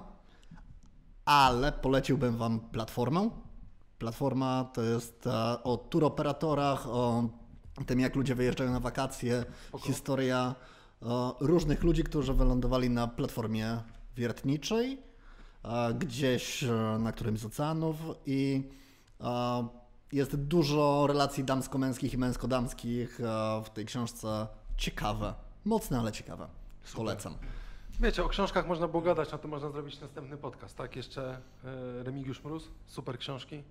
ale poleciłbym Wam Platformę. Platforma to jest o turoperatorach, o tym, jak ludzie wyjeżdżają na wakacje, Oko. historia różnych ludzi, którzy wylądowali na platformie wiertniczej, gdzieś na którymś z oceanów, i jest dużo relacji damsko-męskich i męsko-damskich w tej książce. Ciekawe, mocne, ale ciekawe. Polecam. Wiecie, o książkach można było gadać, na tym można zrobić następny podcast, tak? Jeszcze Remigiusz Mróz, super książki.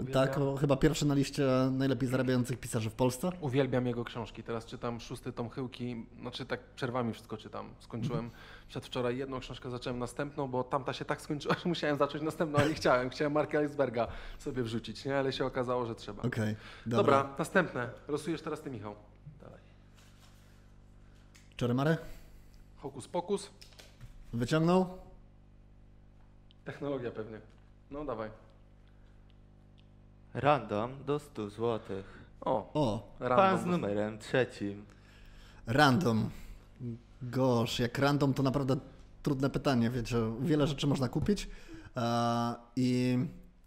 Uwielbiam. Tak, o, chyba pierwszy na liście najlepiej zarabiających pisarzy w Polsce. Uwielbiam jego książki. Teraz czytam szósty tom Chyłki, znaczy tak przerwami wszystko czytam. Skończyłem przedwczoraj jedną książkę, zacząłem następną, bo tamta się tak skończyła, że musiałem zacząć następną, a nie chciałem. Chciałem Marka Eisberga sobie wrzucić, nie? Ale się okazało, że trzeba. Okay, dobra. dobra, następne. Losujesz teraz Ty, Michał. Dalej. Czermary? Hokus pokus. Wyciągnął? Technologia pewnie. No dawaj. Random do stu złotych. O, o. Pan z numerem trzecim. Random. Gosh, jak random to naprawdę trudne pytanie, wiecie, wiele rzeczy można kupić i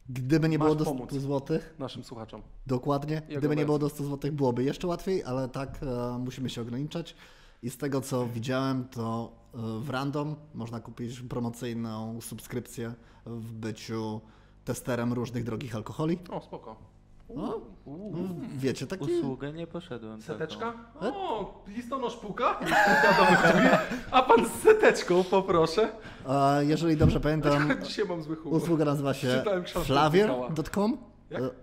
gdyby nie Masz było do stu złotych... naszym słuchaczom. Dokładnie. Gdyby nie bez. było do stu złotych, byłoby jeszcze łatwiej, ale tak e, musimy się ograniczać. I z tego, co widziałem, to w Random można kupić promocyjną subskrypcję w byciu testerem różnych drogich alkoholi. O, spoko. O, wiecie, taki... Usługę nie poszedłem. Seteczka? Taką. O, listonosz puka? A pan z seteczką, poproszę. A jeżeli dobrze pamiętam, dzisiaj mam zły humor. Usługa nazywa się flawier kropka com.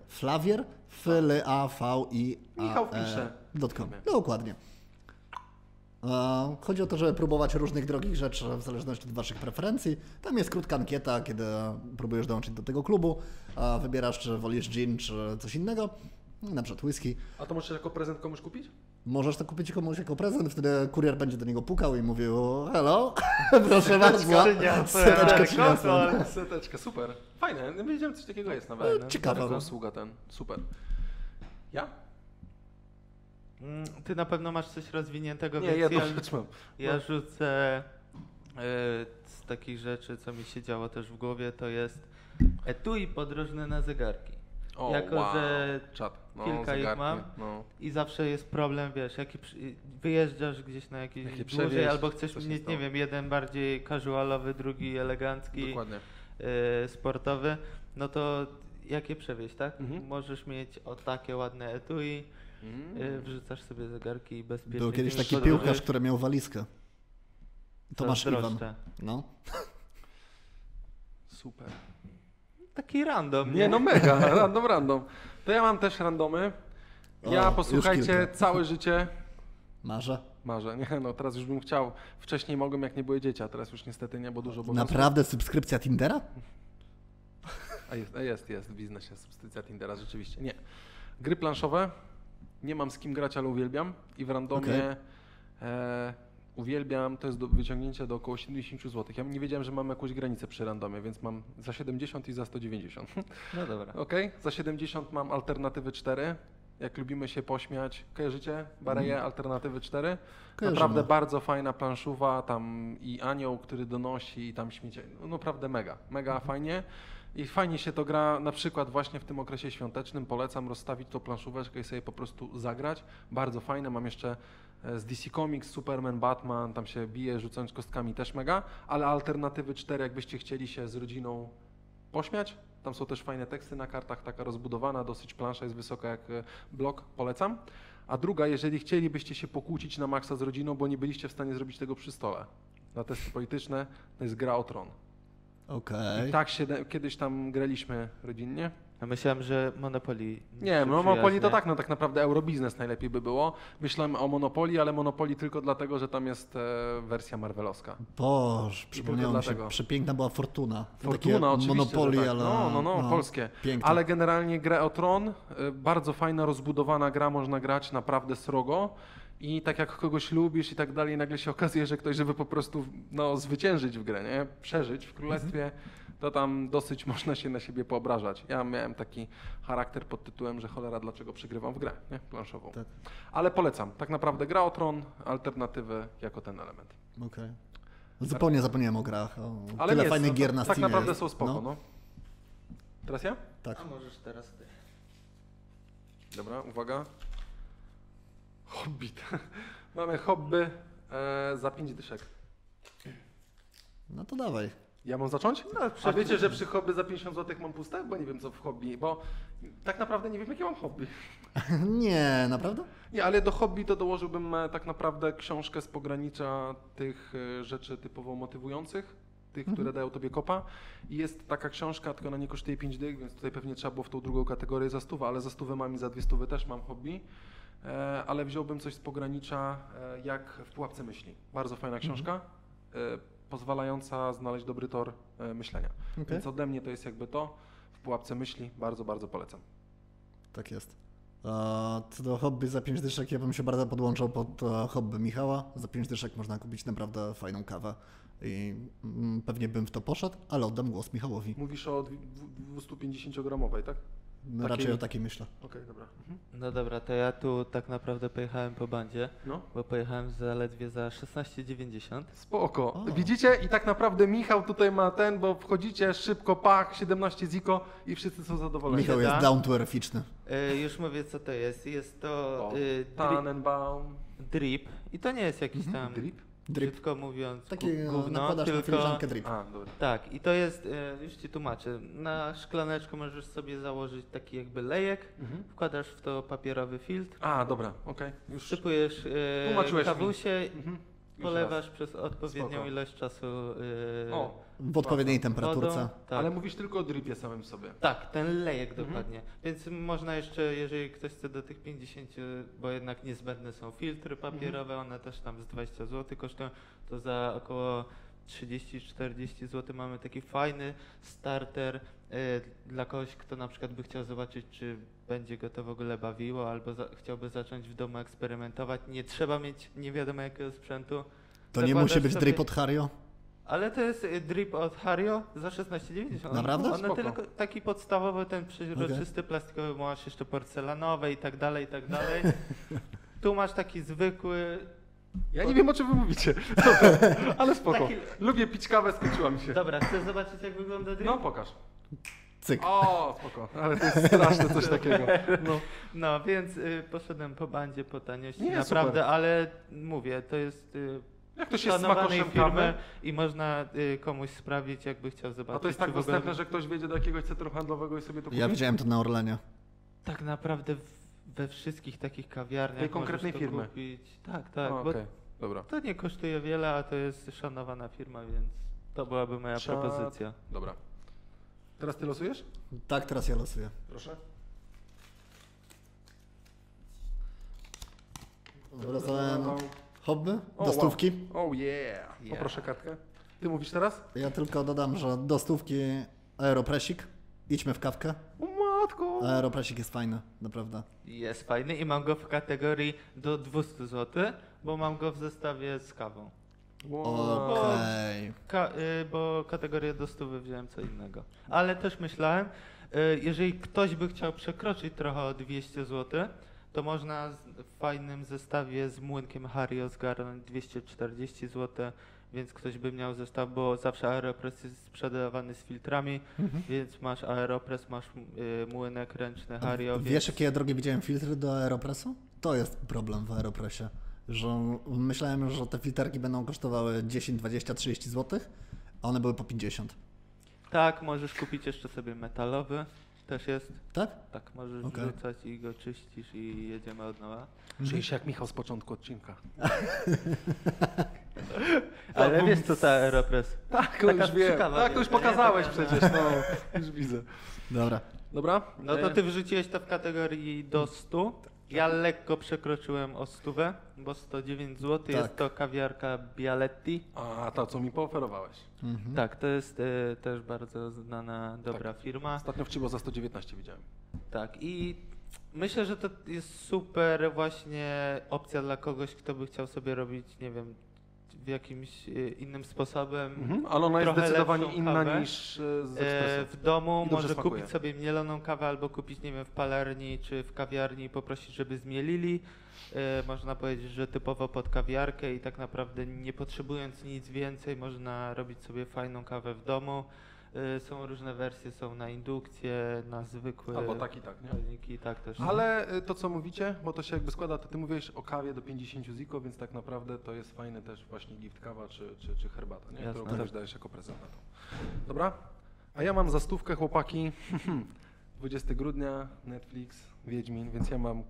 Flawier, F L A V I A R kropka com. Dokładnie. Chodzi o to, żeby próbować różnych drogich rzeczy w zależności od waszych preferencji. Tam jest krótka ankieta, kiedy próbujesz dołączyć do tego klubu, wybierasz, czy wolisz gin, czy coś innego, na przykład whisky. A to możesz jako prezent komuś kupić? Możesz to kupić komuś jako prezent, wtedy kurier będzie do niego pukał i mówił hello, proszę bardzo, seteczka, seteczka, super, fajne, nie wiedziałem, coś takiego jest nawet. Ciekawa usługa ten, super. Ja? Ty na pewno masz coś rozwiniętego, nie, więc ja, ja, mam. ja rzucę y, z takich rzeczy, co mi się działo też w głowie, to jest etui podróżne na zegarki. O, jako, wow. że no, kilka zegarki, ich mam no. i zawsze jest problem, wiesz, jaki wyjeżdżasz gdzieś na jakiś jaki dłużej, albo chcesz mieć, nie wiem, jeden bardziej casualowy, drugi elegancki, y, sportowy, no to jak je przewieźć, tak? Mhm. Możesz mieć o takie ładne etui. Mm. Wrzucasz sobie zegarki i bezpiecznie. Był kiedyś taki podróży. piłkarz, który miał walizkę. Tomasz Iwan. No. Super. Taki random. Nie, nie? no mega, random, random. To ja mam też randomy. Ja o, posłuchajcie, całe życie... Marzę. Marzę, nie no, teraz już bym chciał. Wcześniej mogłem, jak nie były dzieci, a teraz już niestety nie, bo dużo obowiązków. Naprawdę subskrypcja Tindera? A jest, a jest, jest w biznesie subskrypcja Tindera, rzeczywiście. Nie. Gry planszowe. Nie mam z kim grać, ale uwielbiam i w randomie okay. e, uwielbiam, to jest do, wyciągnięcie do około siedemdziesiąt złotych. Ja nie wiedziałem, że mam jakąś granicę przy randomie, więc mam za siedemdziesiąt i za sto dziewięćdziesiąt. No dobra. Okej, okay? Za siedemdziesiąt mam alternatywy cztery. Jak lubimy się pośmiać, kojarzycie? Bareje, mm. alternatywy cztery. Kojarzymy. Naprawdę bardzo fajna planszuwa, tam i anioł, który donosi i tam śmiecie. No naprawdę mega, mega mm. fajnie. I fajnie się to gra, na przykład właśnie w tym okresie świątecznym polecam rozstawić tą planszóweczkę i sobie po prostu zagrać. Bardzo fajne, mam jeszcze z D C Comics, Superman, Batman, tam się bije rzucając kostkami, też mega, ale alternatywy cztery, jakbyście chcieli się z rodziną pośmiać, tam są też fajne teksty na kartach, taka rozbudowana, dosyć plansza, jest wysoka jak blok, polecam. A druga, jeżeli chcielibyście się pokłócić na maksa z rodziną, bo nie byliście w stanie zrobić tego przy stole, na testy polityczne, to jest Gra o Tron. Okay. I tak się kiedyś tam graliśmy rodzinnie. Ja myślałem, że Monopoly. Nie, Monopoly to tak, no tak naprawdę Eurobiznes najlepiej by było. Myślałem o Monopoly, ale Monopoly tylko dlatego, że tam jest e, wersja marvelowska. Boż, przypomniałem się, przepiękna była Fortuna. Fortuna, oczywiście. Monopoly, tak. ale... No, no, no, no polskie. Piękne. Ale generalnie Grę o Tron, e, bardzo fajna, rozbudowana gra, można grać naprawdę srogo. I tak jak kogoś lubisz i tak dalej, nagle się okazuje, że ktoś, żeby po prostu no, zwyciężyć w grę, nie? Przeżyć w królestwie, to tam dosyć można się na siebie poobrażać. Ja miałem taki charakter pod tytułem, że cholera, dlaczego przegrywam w grę, nie? Planszową. Tak. Ale polecam. Tak naprawdę Gra o Tron, alternatywy jako ten element. Okej. Okay. Zupełnie zapomniałem o grach. O, ale tyle jest, fajnych no, gier na Steamie. Tak naprawdę jest. są spoko. No. No. Teraz ja? Tak. A możesz teraz ty. Dobra, uwaga. Hobbit. Mamy hobby e, za pięć dyszek. No to dawaj. Ja mam zacząć? No, a wiecie, że przy hobby za pięćdziesiąt złotych mam puste? Bo nie wiem co w hobby, bo tak naprawdę nie wiem jakie mam hobby. Nie, naprawdę? Nie, ale do hobby to dołożyłbym tak naprawdę książkę z pogranicza tych rzeczy typowo motywujących, tych, które dają tobie kopa. I jest taka książka, tylko ona nie kosztuje pięć dych, więc tutaj pewnie trzeba było w tą drugą kategorię za stówę, ale za stówę mam i za dwie stówy też mam hobby. Ale wziąłbym coś z pogranicza, jak W pułapce myśli. Bardzo fajna książka, mhm. pozwalająca znaleźć dobry tor myślenia. Okay. Więc ode mnie to jest jakby to, W pułapce myśli, bardzo, bardzo polecam. Tak jest. Co do hobby za pięć dyszek, ja bym się bardzo podłączał pod hobby Michała. Za pięć dyszek można kupić naprawdę fajną kawę i pewnie bym w to poszedł, ale oddam głos Michałowi. Mówisz o dwieście pięćdziesiąt gramowej, tak? No raczej o takiej myślę. Okay, dobra. Mhm. No dobra, to ja tu tak naprawdę pojechałem po bandzie, no. bo pojechałem zaledwie za szesnaście dziewięćdziesiąt. Spoko. O. Widzicie? I tak naprawdę Michał tutaj ma ten, bo wchodzicie szybko, pach, siedemnaście ziko i wszyscy są zadowoleni. Michał jest down to earth'yczny. Y, już mówię co to jest. Jest to y, drip, Tannenbaum. Drip i to nie jest jakiś mhm. tam... Drip? drip. Brzydko mówiąc, takie gówno, nakładasz tylko... na filiżankę drip. A, dobra. Tak, i to jest, już ci tłumaczę, na szklaneczku możesz sobie założyć taki jakby lejek, mhm. wkładasz w to papierowy filtr. A, dobra, okej. Okay. Sypujesz e, kawusie, mhm. polewasz przez odpowiednią Spoko. ilość czasu e, o, w odpowiedniej temperaturce. Wodą, tak. Ale mówisz tylko o dripie samym sobie. Tak, ten lejek mhm. dokładnie. Więc można jeszcze, jeżeli ktoś chce do tych pięćdziesięciu, bo jednak niezbędne są filtry papierowe, mhm. one też tam z dwadzieścia złotych kosztują, to za około trzydzieści czterdzieści złotych mamy taki fajny starter y, dla kogoś, kto na przykład by chciał zobaczyć, czy będzie go to w ogóle bawiło, albo za, chciałby zacząć w domu eksperymentować. Nie trzeba mieć nie wiadomo jakiego sprzętu. To Zakładasz nie musi być sobie... drip od Hario? Ale to jest drip od Hario za szesnaście dziewięćdziesiąt. Naprawdę? One Spoko. tylko taki podstawowy, ten przeźroczysty, okay. plastikowy, masz jeszcze porcelanowe i tak dalej, i tak dalej. Tu masz taki zwykły. Ja nie wiem, o czym wy mówicie, ale spoko. Taki... Lubię pić kawę, skończyła mi się. Dobra, chcesz zobaczyć, jak wygląda drip? No, pokaż. Cyk. O, spoko, ale to jest straszne coś takiego. No, no więc y, poszedłem po bandzie, po taniości, nie, naprawdę, super. Ale mówię, to jest... Y, Jak to się jest smakoszem firmy i można y, komuś sprawić, jakby chciał zobaczyć. A to jest tak dostępne, ogóle... że ktoś wjedzie do jakiegoś centrum handlowego i sobie to kupi? Ja widziałem to na Orlenie. Tak naprawdę... We wszystkich takich kawiarniach tej konkretnej to firmy kupić. Tak, tak. O, okay. Dobra. To nie kosztuje wiele, a to jest szanowana firma, więc to byłaby moja Czad. propozycja. Dobra. Teraz ty losujesz? Tak, teraz ja losuję. Proszę. Wracałem hobby do stówki. Oh yeah. Poproszę kartkę. Ty mówisz teraz? Ja tylko dodam, że do stówki Aeropressik. Idźmy w kawkę. Aeropressik jest fajny, naprawdę. Jest fajny i mam go w kategorii do dwieście złotych, bo mam go w zestawie z kawą. Wow. Okej. Bo, ka, bo kategorię do stu wziąłem co innego. Ale też myślałem, jeżeli ktoś by chciał przekroczyć trochę o dwieście złotych, to można w fajnym zestawie z młynkiem Hario zgarnąć dwieście czterdzieści złotych. Więc ktoś by miał zestaw, bo zawsze Aeropress jest sprzedawany z filtrami, mhm. więc masz Aeropress, masz y, młynek ręczny Hario. Wiesz, więc... jakie ja drogie widziałem filtry do Aeropressu? To jest problem w Aeropressie, że myślałem, że te filterki będą kosztowały dziesięć, dwadzieścia, trzydzieści złotych, a one były po pięćdziesiąt. Tak, możesz kupić jeszcze sobie metalowy. Też jest. Tak? Tak, możesz okay. wrzucać i go czyścisz i jedziemy od nowa. Czyli się jak Michał z początku odcinka. Ale wiesz co ta Aeropress? Tak, to już wiem. Tak, to już pokazałeś przecież, no już widzę. Dobra. Dobra? No to ty wrzuciłeś to w kategorii do stu. Ja lekko przekroczyłem o stówę, bo sto dziewięć złotych tak. jest to kawiarka Bialetti. A, ta co mi pooferowałeś. Mhm. Tak, to jest y, też bardzo znana, dobra tak. firma. Ostatnio w Cibo za sto dziewiętnaście widziałem. Tak i myślę, że to jest super właśnie opcja dla kogoś, kto by chciał sobie robić, nie wiem, w jakimś innym sposobem. Mhm, ale ona jest zdecydowanie inna niż z ekspresu. W domu może smakuje. Kupić sobie mieloną kawę albo kupić, nie wiem, w palarni czy w kawiarni i poprosić, żeby zmielili. Można powiedzieć, że typowo pod kawiarkę i tak naprawdę nie potrzebując nic więcej można robić sobie fajną kawę w domu. Są różne wersje, są na indukcję, na zwykłe... Albo tak i tak, nie? Palniki, tak też. Ale to co mówicie, bo to się jakby składa, to ty mówisz o kawie do pięćdziesięciu ziko, więc tak naprawdę to jest fajny też właśnie gift kawa czy, czy, czy herbata, nie? Jasne, którą też dajesz jako prezent na to. Dobra? A ja mam za stówkę, chłopaki, dwudziestego grudnia, Netflix, Wiedźmin, więc ja mam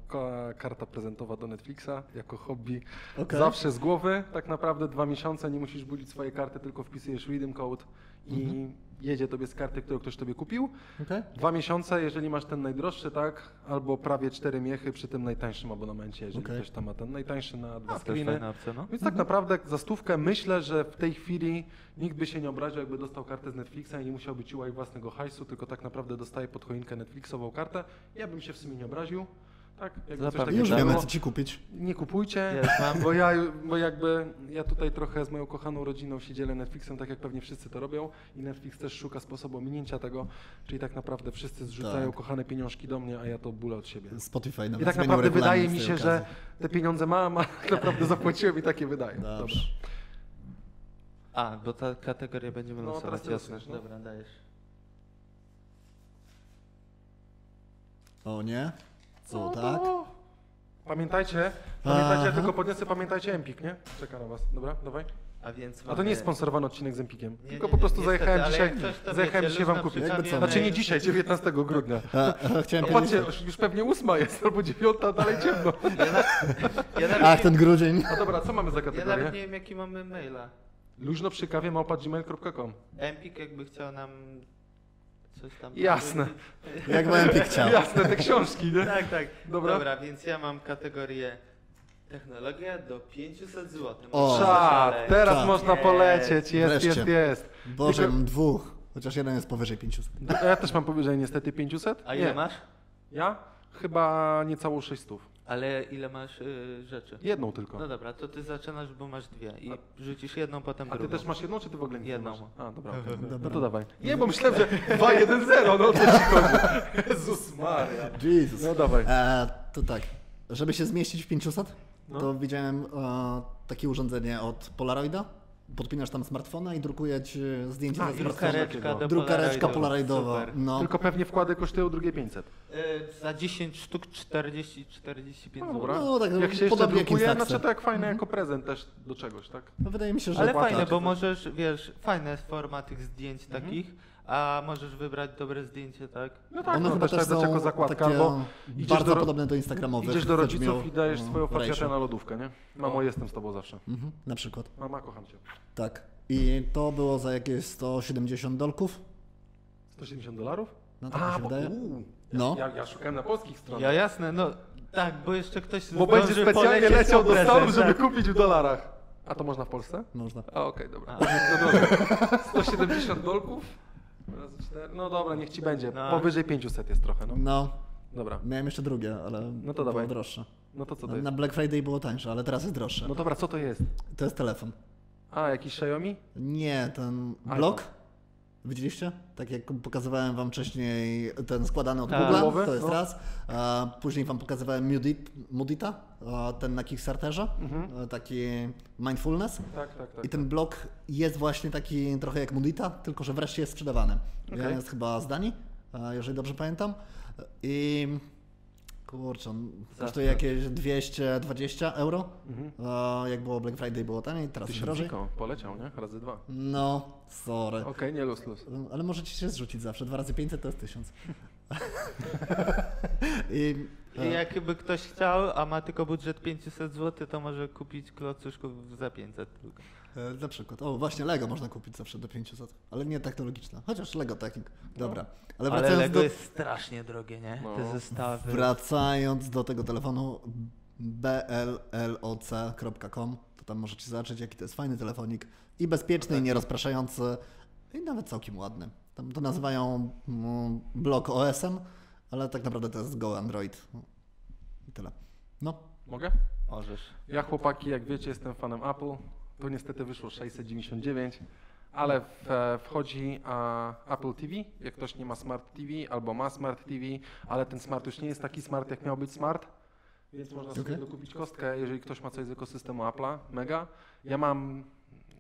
karta prezentowa do Netflixa jako hobby. Okay. Zawsze z głowy, tak naprawdę dwa miesiące, nie musisz budzić swojej karty, tylko wpisujesz redeem code i mm-hmm. jedzie tobie z karty, którą ktoś tobie kupił. Okay. Dwa miesiące, jeżeli masz ten najdroższy, tak, albo prawie cztery miechy przy tym najtańszym abonamencie, jeżeli okay. ktoś tam ma ten najtańszy na dwa screeny. No. Więc tak naprawdę za stówkę myślę, że w tej chwili nikt by się nie obraził, jakby dostał kartę z Netflixa i nie musiał być ciłać własnego hajsu, tylko tak naprawdę dostaje pod choinkę Netflixową kartę. Ja bym się w sumie nie obraził. Tak, jakby już wiemy, co ci kupić. Nie kupujcie, yes, bo, ja, bo jakby ja tutaj trochę z moją kochaną rodziną się dzielę Netflixem, tak jak pewnie wszyscy to robią i Netflix też szuka sposobu ominięcia tego, czyli tak naprawdę wszyscy zrzucają tak. kochane pieniążki do mnie, a ja to bólę od siebie. Spotify nawet i tak naprawdę wydaje mi się, że te pieniądze mam, a tak naprawdę zapłaciłem i takie wydaję. Dobrze. Dobrze. A, bo ta kategoria będziemy no, losować, jasne. No. Dobra, dajesz. O nie? Co, tak? Pamiętajcie, pamiętajcie, ja tylko podniosę, pamiętajcie, Empik, nie? Czeka na was, dobra, dawaj. A, więc mamy... A to nie jest sponsorowany odcinek z Empikiem, nie, tylko nie, po prostu niestety, zajechałem dzisiaj, zajechałem dzisiaj wam kupić. Znaczy nie dzisiaj, dziewiętnastego grudnia. A, a chciałem no patrzcie, już pewnie ósma jest albo dziewiąta, dalej ciemno. Ja na... ja nawet... Ach, ten grudzień. A dobra, co mamy za kategorię? Ja nawet nie wiem, jaki mamy maila. Luźno przy kawie małpa gmail kropka com. Empik jakby chciał nam... Coś tam jasne. Tam... Jak mam chciał. Jasne, te książki, nie? Tak, tak. Dobra. Dobra, więc ja mam kategorię technologia do pięćset złotych. O, czad, teraz czad. Można polecieć, jest, wreszcie. Jest, jest. Boże, tylko... mam dwóch, chociaż jeden jest powyżej pięciuset. Ja też mam powyżej niestety pięćset. A ile nie. masz? Ja? Chyba niecało sześćset. Ale ile masz y, rzeczy? Jedną tylko. No dobra, to ty zaczynasz, bo masz dwie i a, rzucisz jedną, potem drugą. A ty też masz jedną, czy ty w ogóle nie jedną? Masz? A, dobra, okay. Dobra. No to dawaj. Nie, bo myślałem, że dwa jeden zero, no to ci chodzi. Jezus Maria. Jesus. No dawaj. E, to tak, żeby się zmieścić w pięćset, no. to widziałem e, takie urządzenie od Polaroida. Podpinasz tam smartfona i drukuje ci zdjęcie na smartfona. Drukareczka polaroidowa. No. Tylko pewnie wkłady kosztują drugie pięćset. Yy, za dziesięć sztuk czterdzieści czterdzieści pięć. No, dobra. No, tak, jak się jeszcze drukuje, znaczy to jak fajne jako prezent też do czegoś, tak? No, wydaje mi się, że ale fajne, bo możesz, wiesz, fajna jest forma tych zdjęć mhm. takich. A możesz wybrać dobre zdjęcie, tak? No tak, one no chyba też, też są jako zakładka, bo bardzo do, podobne do instagramowych. Idziesz do rodziców i dajesz no, swoją facjatę na lodówkę, nie? Mamo, o. jestem z tobą zawsze. Mhm, na przykład. Mama, kocham cię. Tak. I to było za jakieś sto siedemdziesiąt dolków. sto siedemdziesiąt dolarów? No tak a, mi się bo, wydaje. Uu, no. ja, ja szukałem na polskich stronach. Ja jasne, no tak, bo jeszcze ktoś... Bo będzie specjalnie leciał do Stanów, żeby tak. kupić w dolarach. A to można w Polsce? Można. A okej, okay, dobra. sto siedemdziesiąt dolków? No dobra, niech ci będzie. No. Powyżej pięćset jest trochę. No. no. Dobra. Miałem jeszcze drugie, ale no to było droższe. No to co to jest? Na Black Friday było tańsze, ale teraz jest droższe. No dobra, co to jest? To jest telefon. A, jakiś Xiaomi? Nie, ten blok. Widzieliście? Tak jak pokazywałem wam wcześniej ten składany od Google, to jest no. raz. A później wam pokazywałem Mudita, ten na Kickstarterze, mhm. taki mindfulness. Tak, tak, tak, I ten tak. blok jest właśnie taki trochę jak Mudita, tylko że wreszcie jest sprzedawany. Okay. Jest chyba z Danii, jeżeli dobrze pamiętam. I kurczę, kosztuje jakieś dwieście dwadzieścia euro. Mhm. Jak było Black Friday, było taniej, teraz drożej. Poleciał, nie? Razy dwa. No, sorry. Okej, okay, nie luz, luz. Ale możecie się zrzucić zawsze. Dwa razy pięćset to jest tysiąc. I, I jakby ktoś chciał, a ma tylko budżet pięćset złotych, to może kupić klocuszków za pięćset. Na przykład. O, właśnie Lego można kupić zawsze do pięćset, ale nie technologiczne. Chociaż Lego Technik. Dobra. Ale, wracając ale Lego do... jest strasznie drogie, nie? No. Te zestawy. Wracając do tego telefonu b l l o c kropka com, to tam możecie zobaczyć, jaki to jest fajny telefonik. I bezpieczny, i nierozpraszający, i nawet całkiem ładny. Tam to nazywają blok o es em, ale tak naprawdę to jest Go Android. I tyle. No. Mogę? Możesz. Ja chłopaki, jak wiecie, jestem fanem Apple. To niestety wyszło sześćset dziewięćdziesiąt dziewięć, ale w, wchodzi a, Apple T V, jak ktoś nie ma Smart T V albo ma Smart T V, ale ten Smart już nie jest taki Smart, jak miał być Smart, więc można sobie okay. dokupić kostkę, jeżeli ktoś ma coś z ekosystemu Apple'a, mega. Ja mam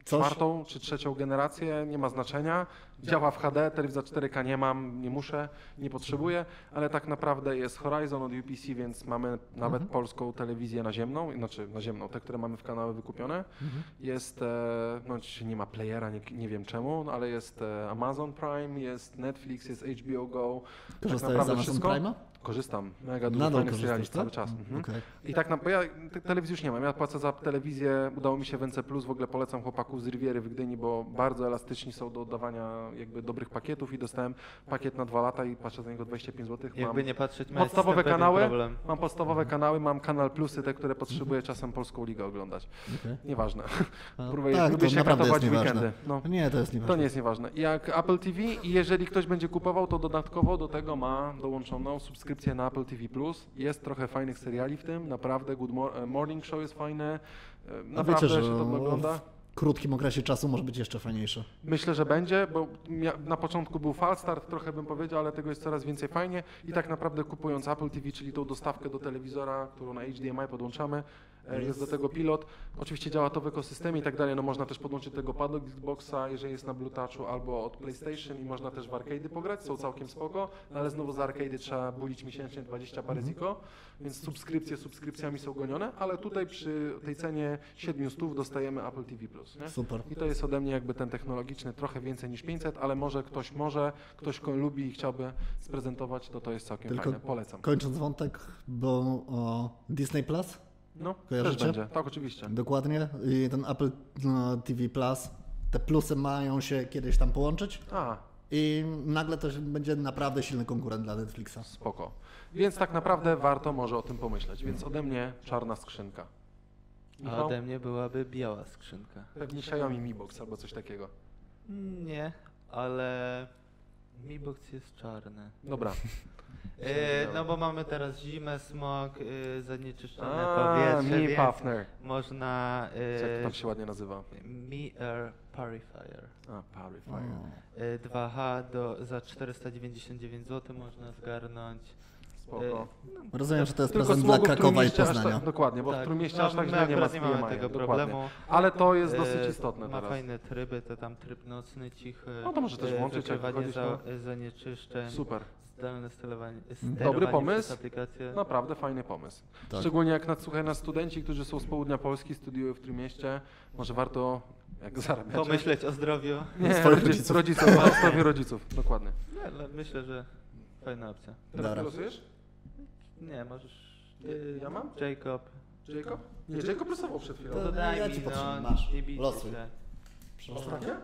coś? czwartą czy trzecią generację, nie ma znaczenia, działa w H D, telewizor cztery K nie mam, nie muszę, nie potrzebuję, ale tak naprawdę jest Horizon od U P C, więc mamy mhm. nawet polską telewizję naziemną, znaczy naziemną, te, które mamy w kanały wykupione. Mhm. Jest, no nie ma playera, nie, nie wiem czemu, no, ale jest Amazon Prime, jest Netflix, jest H B O Go. Korzystałeś tak naprawdę z Amazon Prime'a? Korzystam, mega dużo fajnych seriali cały czas. Mhm. Okay. I tak na, bo ja telewizji już nie mam, ja płacę za telewizję, udało mi się w N C plus, w ogóle polecam chłopaków z Riviery w Gdyni, bo bardzo elastyczni są do oddawania jakby dobrych pakietów i dostałem pakiet na dwa lata i patrzę za niego dwadzieścia pięć złotych. Mam jakby nie patrzeć, ma podstawowe kanały, mam podstawowe mhm. kanały, mam Kanal Plusy, te, które potrzebuję mhm. czasem Polską Ligę oglądać. Okay. Nieważne. A, próbuję tak, lubię się katować w weekendy. No. Nie, to jest nieważne. To nie jest nieważne. Jak Apple T V i jeżeli ktoś będzie kupował, to dodatkowo do tego ma dołączoną subskrypcję na Apple T V plus. Jest trochę fajnych seriali w tym, naprawdę Good Morning Show jest fajne, naprawdę wiecie, że... się to ogląda. W krótkim okresie czasu może być jeszcze fajniejsze. Myślę, że będzie, bo na początku był falstart, trochę bym powiedział, ale tego jest coraz więcej fajnie i tak naprawdę kupując Apple T V, czyli tą dostawkę do telewizora, którą na H D M I podłączamy, jest do tego pilot. Oczywiście działa to w ekosystemie i tak dalej, no można też podłączyć do tego pad do Xboxa, jeżeli jest na Bluetooth'u albo od PlayStation i można też w arcade'y pograć, są całkiem spoko, no ale znowu za arcade'y trzeba bulić miesięcznie dwadzieścia parę mm-hmm. ziko, więc subskrypcje subskrypcjami są gonione, ale tutaj przy tej cenie siedemset dostajemy Apple T V plus, nie? Super. I to jest ode mnie jakby ten technologiczny, trochę więcej niż pięćset, ale może ktoś może, ktoś go lubi i chciałby sprezentować, to to jest całkiem Tylko fajne, polecam. Kończąc wątek, bo o Disney Plus? No, kojarzycie? Też będzie. Tak, oczywiście. Dokładnie. I ten Apple T V Plus, te plusy mają się kiedyś tam połączyć. A. I nagle to będzie naprawdę silny konkurent dla Netflixa. Spoko. Więc tak naprawdę warto może o tym pomyśleć. Więc ode mnie czarna skrzynka. Michał? A ode mnie byłaby biała skrzynka. Pewnie Xiaomi Mi Box albo coś takiego. Nie, ale Mi Box jest czarny. Dobra. Yy, no bo mamy teraz zimę, smog, yy, zanieczyszczone powietrze, Mi Pufner. Można... Yy, jak to tam się ładnie nazywa? Mi Air Purifier. A, Purifier. Yy, dwa H do, za czterysta dziewięćdziesiąt dziewięć złotych można zgarnąć. Spoko. No, rozumiem, że to jest prezent dla Krakowa i Poznania. Tak, dokładnie, bo tak. w Trójmieście no, aż tak źle nie ma, nie mamy nie tego problemu. Dokładnie. Ale to jest dosyć istotne. E, ma teraz. fajne tryby, to tam tryb nocny, cichy. No to może też włączyć, jak wchodzisz, za, no. zanieczyszczeń. Super. Zdalne sterowanie. Dobry pomysł, naprawdę fajny pomysł. Tak. Szczególnie jak nad, słuchaj nas studenci, którzy są z południa Polski, studiują w Trójmieście, może warto jak zarabiać. Pomyśleć o zdrowiu. Nie, rodziców, rodziców, o zdrowiu rodziców, dokładnie. Nie, myślę, że fajna opcja. Teraz losujesz? Nie, możesz... Yy, ja mam? Jacob. Jacob? Nie, Jacob losował przed chwilą. To daj ja mi, no, masz. Losuj. Ostatnia?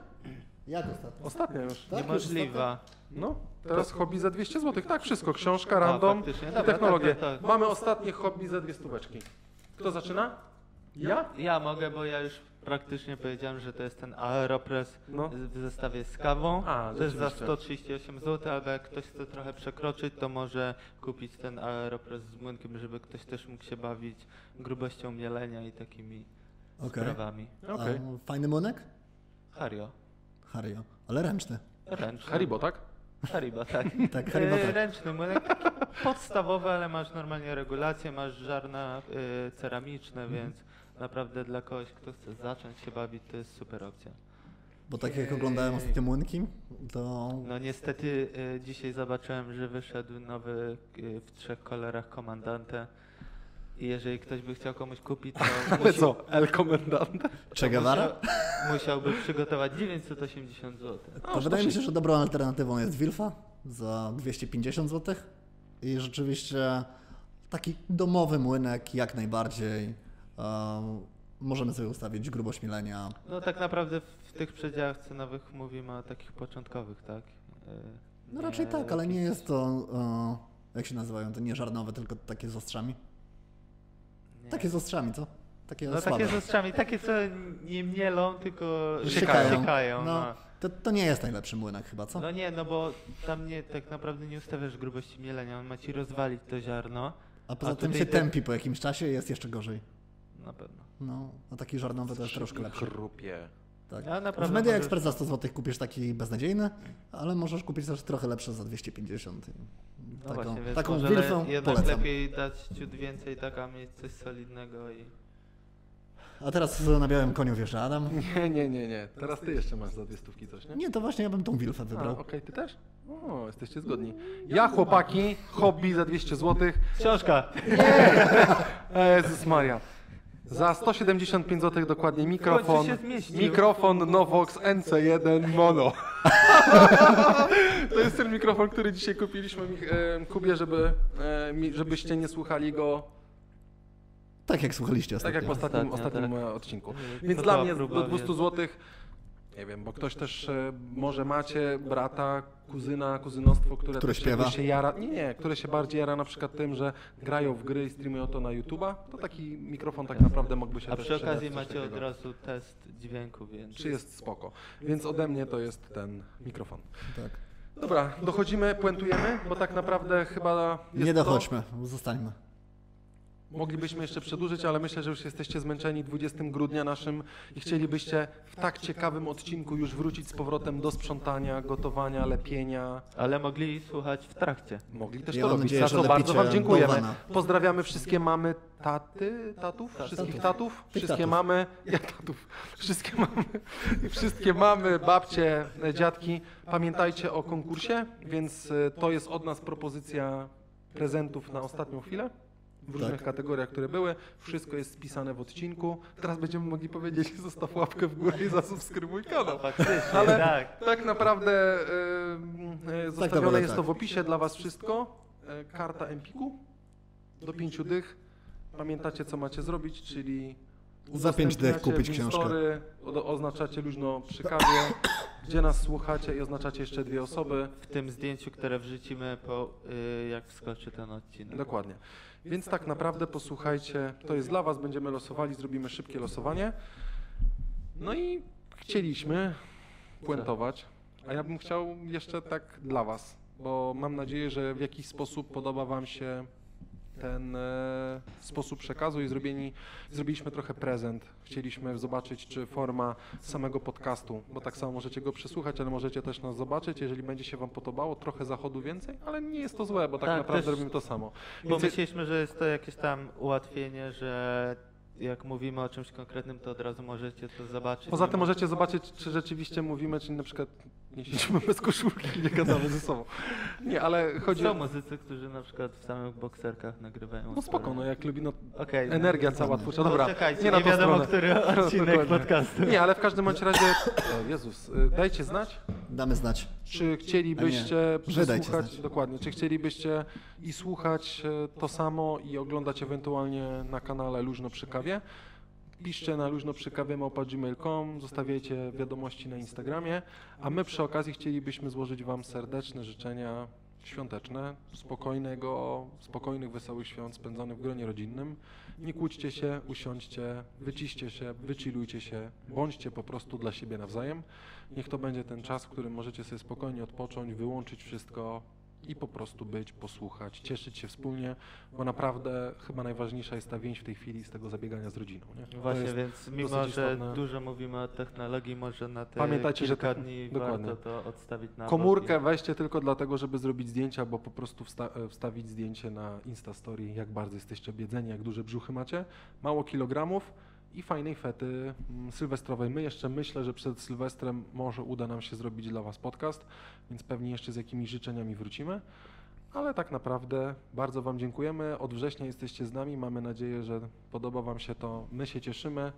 Jak ostatnia? Ostatnia już. Tak, niemożliwa. No, teraz hobby za dwieście złotych. Tak, wszystko. Książka, random, no, technologie. Tak, tak, tak. Mamy ostatnie hobby za dwie stóweczki. Kto zaczyna? Ja? Ja mogę, bo ja już praktycznie powiedziałem, że to jest ten Aeropress no. w zestawie z kawą. A, też za sto trzydzieści osiem złotych, ale jak ktoś chce trochę przekroczyć, to może kupić ten Aeropress z młynkiem, żeby ktoś też mógł się bawić grubością mielenia i takimi okay. sprawami. Okay. A, fajny młynek? Hario. Hario, ale ręczny. Ręczny. Haribo, tak? Haribo, tak. tak, Haribo, tak. Ręczny młynek, podstawowy, ale masz normalnie regulację, masz ziarna y, ceramiczne, mm. więc naprawdę dla kogoś, kto chce zacząć się bawić, to jest super opcja. Bo tak jak oglądałem ostatnio młynki, to... No niestety y, dzisiaj zobaczyłem, że wyszedł nowy y, w trzech kolorach Komandante. I jeżeli ktoś by chciał komuś kupić, to Ale musi... co, El Komendante? Che Guevara? Musiał, musiałby przygotować dziewięćset osiemdziesiąt złotych. To o, wydaje mi się, że dobrą alternatywą jest Wilfa za dwieście pięćdziesiąt złotych. I rzeczywiście taki domowy młynek jak najbardziej. Um, możemy sobie ustawić grubość mielenia. No tak naprawdę w tych przedziałach cenowych mówimy o takich początkowych, tak? Yy, no raczej tak, jakieś... ale nie jest to, yy, jak się nazywają, to nie żarnowe, tylko takie z ostrzami. Nie. Takie z ostrzami, co? Takie no osłabe. Takie z ostrzami, takie co nie mielą, tylko siekają. No, no. To, to nie jest najlepszy młynek chyba, co? No nie, no bo tam nie, tak naprawdę nie ustawiasz grubości mielenia, on ma ci rozwalić to ziarno. A poza a tym się te... tępi po jakimś czasie i jest jeszcze gorzej. Na pewno. No, a taki żarnowy to jest troszkę lepszy. Tak. Ja w Media Expert za sto złotych kupisz taki beznadziejny, ale możesz kupić też trochę lepszy za dwieście pięćdziesiąt. No taką właśnie, więc taką wilfę le, jednak polecam. Lepiej dać ciut więcej, tak, a mieć coś solidnego i... A teraz na białym koniu wjeżdża Adam. Nie, nie, nie, nie. Teraz ty jeszcze masz za dwie stówki coś, nie? Nie, to właśnie ja bym tą wilfę wybrał. Okej, okay, ty też? O, jesteście zgodni. Ja, chłopaki, hobby za dwieście złotych. Książka. Nie! Jezus Maria. Za sto siedemdziesiąt pięć złotych dokładnie mikrofon, mikrofon Novox N C jeden Mono. To jest ten mikrofon, który dzisiaj kupiliśmy Kubie, żeby, żebyście nie słuchali go tak jak słuchaliście ostatnio. Tak jak w ostatnim, ostatnim tak. odcinku. Więc to dla mnie do dwieście złotych, nie wiem, bo ktoś też może macie brata, kuzyna, kuzynostwo, które, które śpiewa. Się jara, nie, nie, które się bardziej jara na przykład tym, że grają w gry i streamują to na YouTube'a, to taki mikrofon tak naprawdę mógłby się... A przy okazji macie takiego. Od razu test dźwięku, więc... Czy jest spoko. Więc ode mnie to jest ten mikrofon. Tak. Dobra, dochodzimy, puentujemy, bo tak naprawdę chyba... Nie dochodźmy, to... zostańmy. Moglibyśmy jeszcze przedłużyć, ale myślę, że już jesteście zmęczeni dwudziestego grudnia naszym i chcielibyście w tak ciekawym odcinku już wrócić z powrotem do sprzątania, gotowania, lepienia. Ale mogli słuchać w trakcie. Mogli też to robić. Za to bardzo wam dziękujemy. Pozdrawiamy wszystkie mamy, taty, tatów, wszystkich tatów, wszystkie mamy, ja tatów, wszystkie mamy, wszystkie mamy, babcie, dziadki. Pamiętajcie o konkursie, więc to jest od nas propozycja prezentów na ostatnią chwilę. W różnych tak. kategoriach, które były. Wszystko jest spisane w odcinku. Teraz będziemy mogli powiedzieć, zostaw łapkę w górę i zasubskrybuj kanał. Ale tak, tak naprawdę yy, zostawione tak, dobra, jest tak. to w opisie dla was wszystko. Karta Empiku do pięciu dych. Pamiętacie, co macie zrobić, czyli za pięć dych kupić książkę. Oznaczacie luźno przy kawie, gdzie nas słuchacie i oznaczacie jeszcze dwie osoby. W tym zdjęciu, które wrzucimy, po, yy, jak wskoczy ten odcinek. Dokładnie. Więc tak naprawdę posłuchajcie, to jest dla was, będziemy losowali, zrobimy szybkie losowanie. No i chcieliśmy puentować, a ja bym chciał jeszcze tak dla was, bo mam nadzieję, że w jakiś sposób podoba wam się ten e, sposób przekazu i zrobieni, zrobiliśmy trochę prezent. Chcieliśmy zobaczyć, czy forma samego podcastu, bo tak samo możecie go przesłuchać, ale możecie też nas zobaczyć, jeżeli będzie się wam podobało, trochę zachodu więcej, ale nie jest to złe, bo tak, tak naprawdę robimy to samo. Bo myśleliśmy, że jest to jakieś tam ułatwienie, że jak mówimy o czymś konkretnym, to od razu możecie to zobaczyć. Poza tym możecie zobaczyć, czy rzeczywiście mówimy, czy na przykład nie siedzimy bez koszulki, nie gadamy ze sobą. Nie, ale chodzi Są o... muzycy, którzy na przykład w samych bokserkach nagrywają. No spoko, no jak lubi, no okay, energia no, cała twórcza. Dobra, czekajcie, nie, nie wiadomo, stronę. który odcinek no, podcastu. Nie, ale w każdym bądź razie, o Jezus, dajcie znać. Damy znać. Czy chcielibyście przesłuchać, dokładnie, czy chcielibyście i słuchać to samo i oglądać ewentualnie na kanale Luźno przy kawie. Piszcie na luźno przy kawie małpa gmail kropka com, zostawiajcie wiadomości na Instagramie, a my przy okazji chcielibyśmy złożyć wam serdeczne życzenia świąteczne, spokojnego, spokojnych, wesołych świąt spędzonych w gronie rodzinnym. Nie kłóćcie się, usiądźcie, wyciście się, wychillujcie się, bądźcie po prostu dla siebie nawzajem. Niech to będzie ten czas, w którym możecie sobie spokojnie odpocząć, wyłączyć wszystko i po prostu być, posłuchać, cieszyć się wspólnie, bo naprawdę chyba najważniejsza jest ta więź w tej chwili z tego zabiegania z rodziną. Nie? Właśnie, więc mimo, że dużo mówimy o technologii, może na te Pamiętajcie, kilka że te... dni Dokładnie. warto to odstawić na komórkę boki. Weźcie tylko dlatego, żeby zrobić zdjęcia, bo po prostu wsta wstawić zdjęcie na Instastory, jak bardzo jesteście obiedzeni, jak duże brzuchy macie, mało kilogramów i fajnej fety sylwestrowej. My jeszcze myślę, że przed Sylwestrem może uda nam się zrobić dla was podcast, więc pewnie jeszcze z jakimiś życzeniami wrócimy, ale tak naprawdę bardzo wam dziękujemy. Od września jesteście z nami, mamy nadzieję, że podoba wam się to. My się cieszymy,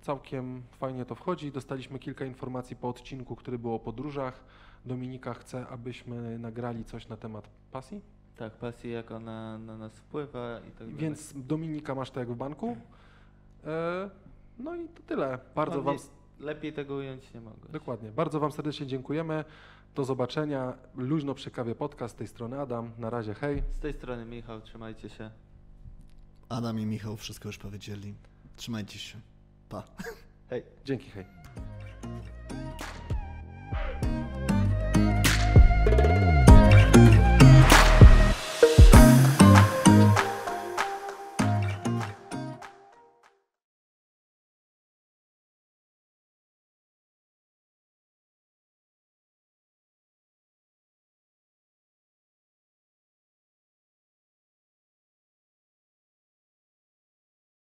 całkiem fajnie to wchodzi. Dostaliśmy kilka informacji po odcinku, który był o podróżach. Dominika chce, abyśmy nagrali coś na temat pasji. Tak, pasji, jak ona na nas wpływa i tak dalej. Więc Dominika, masz to jak w banku. No i to tyle. Bardzo wam... Lepiej tego ująć nie mogę. Dokładnie. Bardzo wam serdecznie dziękujemy. Do zobaczenia. Luźno przy kawie podcast. Z tej strony Adam. Na razie hej. Z tej strony Michał. Trzymajcie się. Adam i Michał wszystko już powiedzieli. Trzymajcie się. Pa. Hej. Dzięki, hej.